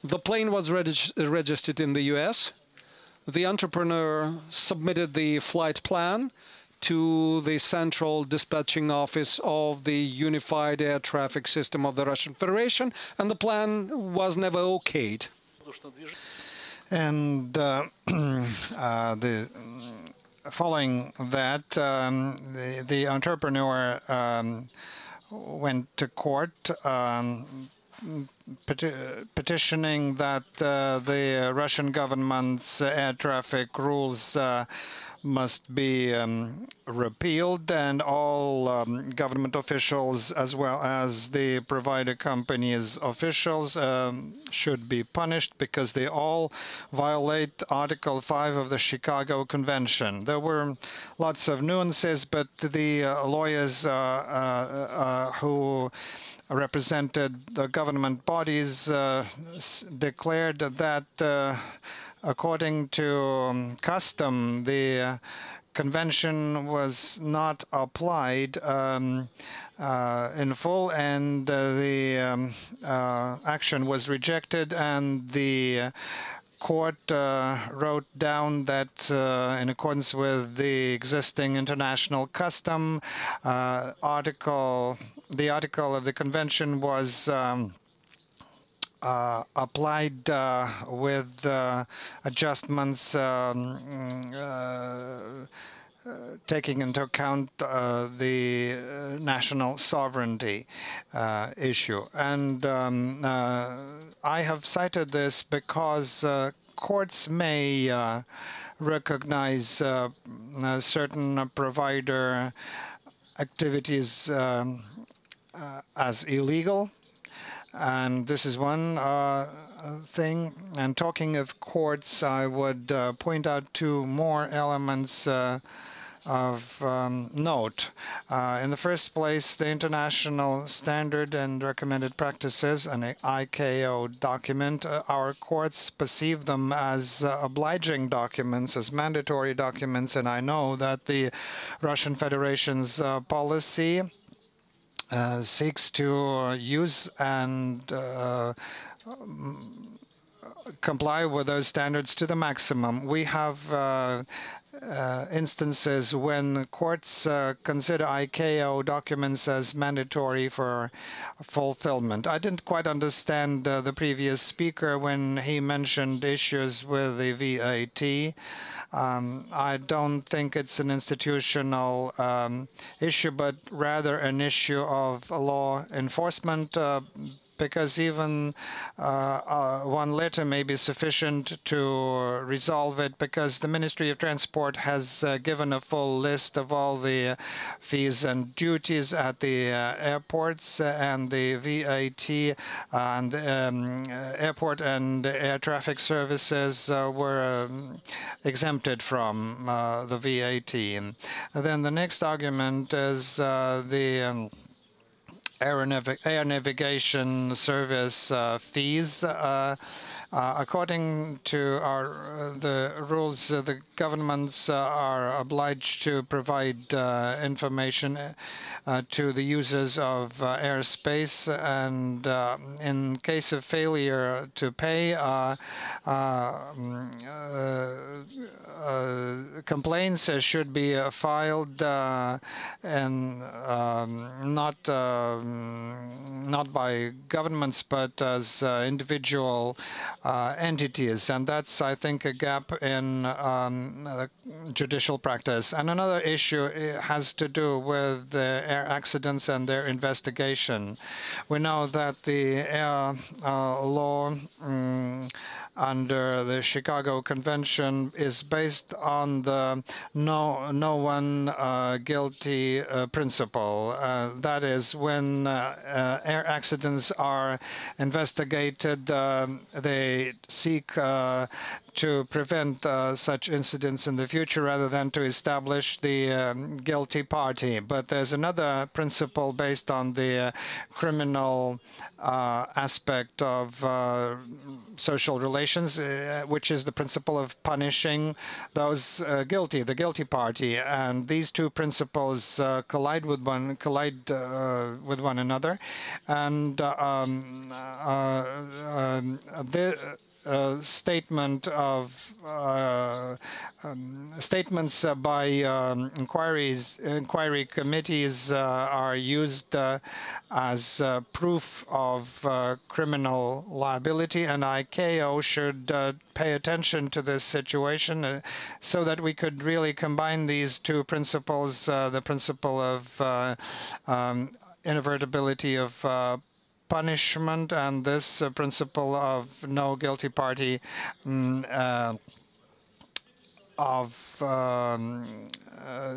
The plane was registered in the US. The entrepreneur submitted the flight plan to the central dispatching office of the Unified Air Traffic System of the Russian Federation, and the plan was never okayed. And following that, the entrepreneur went to court petitioning that the Russian government's air traffic rules must be repealed, and all government officials, as well as the provider companies' officials, should be punished because they all violate Article 5 of the Chicago Convention. There were lots of nuances, but the lawyers who represented the government bodies declared that according to custom, the convention was not applied in full, and the action was rejected, and the court wrote down that in accordance with the existing international custom, the article of the convention was applied with adjustments taking into account the national sovereignty issue. And I have cited this because courts may recognize a certain provider activities as illegal. And this is one thing. And talking of courts, I would point out two more elements of note. In the first place, the International Standard and Recommended Practices, an ICAO document. Our courts perceive them as obliging documents, as mandatory documents. And I know that the Russian Federation's policy seeks to use and comply with those standards to the maximum. We have instances when courts consider ICAO documents as mandatory for fulfillment. I didn't quite understand the previous speaker when he mentioned issues with the VAT. I don't think it's an institutional issue, but rather an issue of law enforcement because even one letter may be sufficient to resolve it, because the Ministry of Transport has given a full list of all the fees and duties at the airports and the VAT, and airport and air traffic services were exempted from the VAT. And then the next argument is the air navigation service fees. According to our the rules, the governments are obliged to provide information to the users of airspace, and in case of failure to pay, complaints should be filed and not by governments but as individual entities, and that's, I think, a gap in judicial practice. And another issue has to do with the air accidents and their investigation. We know that the air law under the Chicago Convention is based on the no one guilty principle. That is, when air accidents are investigated, they seek to prevent such incidents in the future rather than to establish the guilty party. But there's another principle based on the criminal aspect of social relations, which is the principle of punishing those guilty, the guilty party. And these two principles collide with one another, and statements by inquiry committees are used as proof of criminal liability, and ICAO should pay attention to this situation so that we could really combine these two principles, the principle of inevitability of punishment and this principle of no guilty party of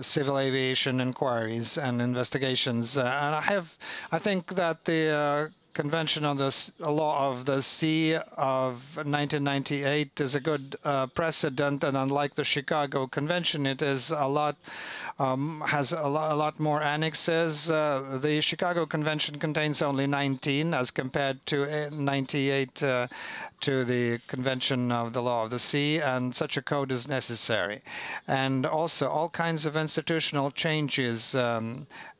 civil aviation inquiries and investigations. And I think that the Convention on the Law of the Sea of 1998 is a good precedent, and unlike the Chicago Convention, it is a lot has a lot more annexes. The Chicago Convention contains only 19, as compared to 98 to the Convention of the Law of the Sea, and such a code is necessary. And also, all kinds of institutional changes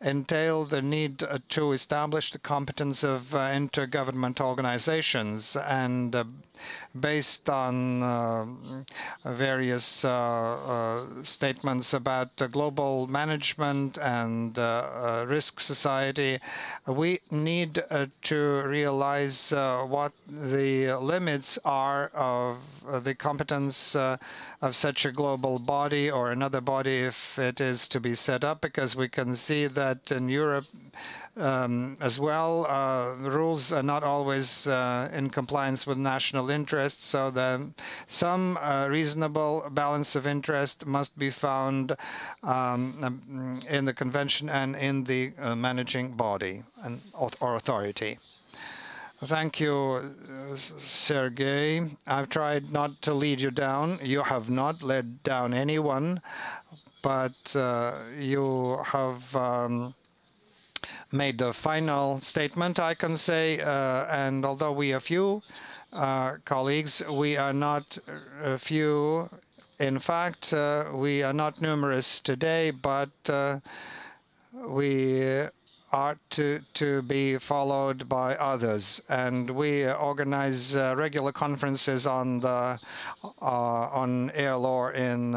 entail the need to establish the competence of intergovernment organizations, and based on various statements about global management and risk society, we need to realize what the limits are of the competence of such a global body or another body if it is to be set up, because we can see that in Europe as well, the rules are not always in compliance with national interests, so that some reasonable balance of interest must be found in the convention and in the managing body and or authority. Thank you, Sergei. I've tried not to lead you down. You have not led down anyone, but you have made the final statement, I can say, and although we are few colleagues, we are not few. In fact, we are not numerous today, but we are to be followed by others. And we organize regular conferences on the on air law in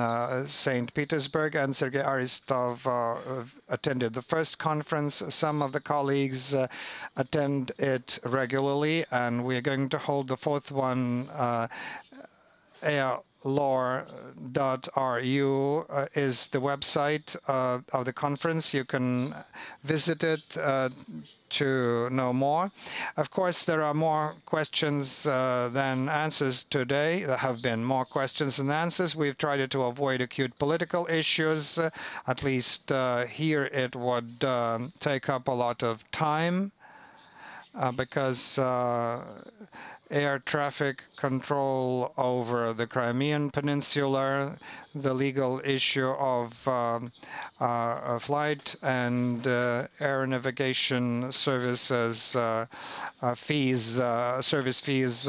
St. Petersburg, and Sergei Aristov attended the first conference. Some of the colleagues attend it regularly, and we are going to hold the fourth one, air lore.ru is the website of the conference. You can visit it to know more. Of course, there are more questions than answers today. There have been more questions than answers. We've tried to avoid acute political issues. At least here it would take up a lot of time because air traffic control over the Crimean Peninsula, the legal issue of flight and air navigation services fees, service fees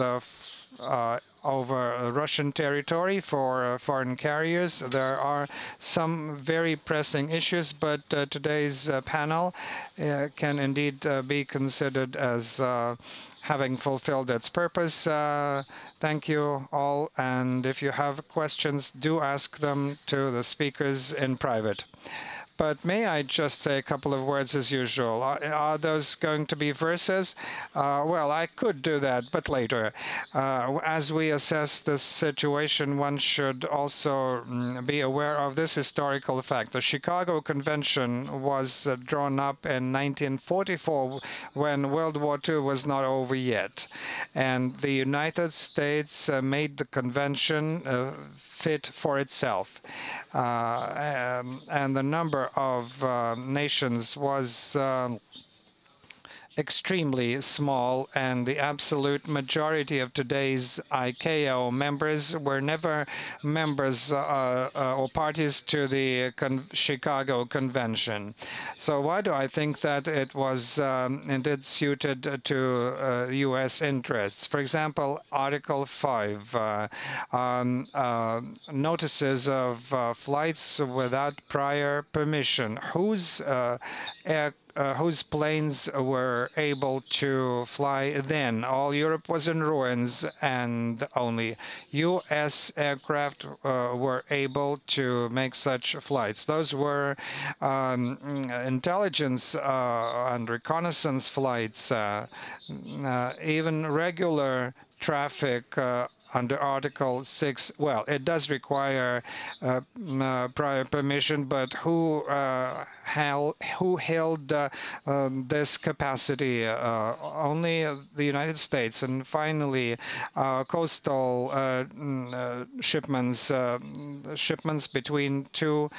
over Russian territory for foreign carriers. There are some very pressing issues, but today's panel can indeed be considered as having fulfilled its purpose. Thank you all, and if you have questions, do ask them to the speakers in private. But may I just say a couple of words as usual? Are those going to be verses? Well, I could do that, but later. As we assess this situation, one should also be aware of this historical fact. The Chicago Convention was drawn up in 1944 when World War II was not over yet. And the United States made the convention fit for itself. And the number of nations was extremely small, and the absolute majority of today's ICAO members were never members or parties to the Chicago Convention. So why do I think that it was indeed suited to U.S. interests? For example, Article 5 notices of flights without prior permission. Whose planes were able to fly then. All Europe was in ruins, and only U.S. aircraft were able to make such flights. Those were intelligence and reconnaissance flights. Even regular traffic under Article 6, well, it does require prior permission, but who held this capacity? Only the United States. And finally, coastal shipments, shipments between two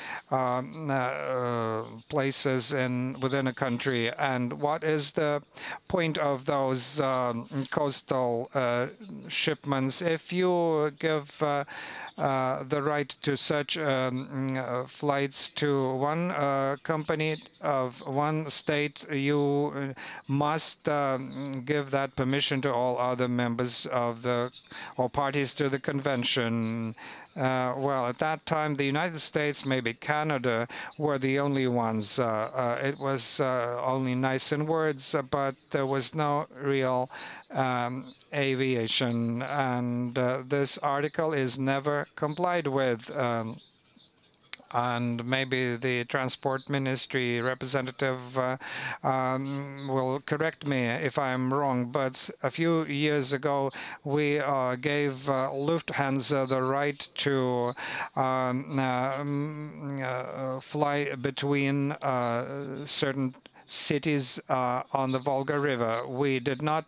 places within a country. And what is the point of those coastal shipments? If you give the right to such flights to one company of one state, you must give that permission to all other members of the or parties to the convention. Well, at that time, the United States, maybe Canada, were the only ones. It was only nice in words, but there was no real aviation. And this article is never complied with. And maybe the Transport Ministry representative will correct me if I'm wrong, but a few years ago we gave Lufthansa the right to fly between certain cities on the Volga River. We did not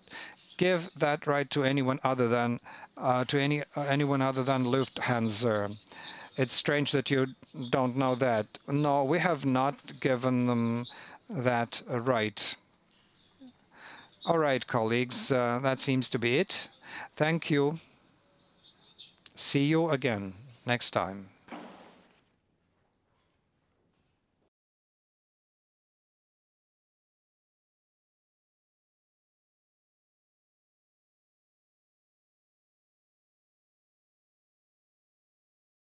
give that right to anyone other than Lufthansa. It's strange that you don't know that. No, we have not given them that right. All right, colleagues, that seems to be it. Thank you. See you again next time.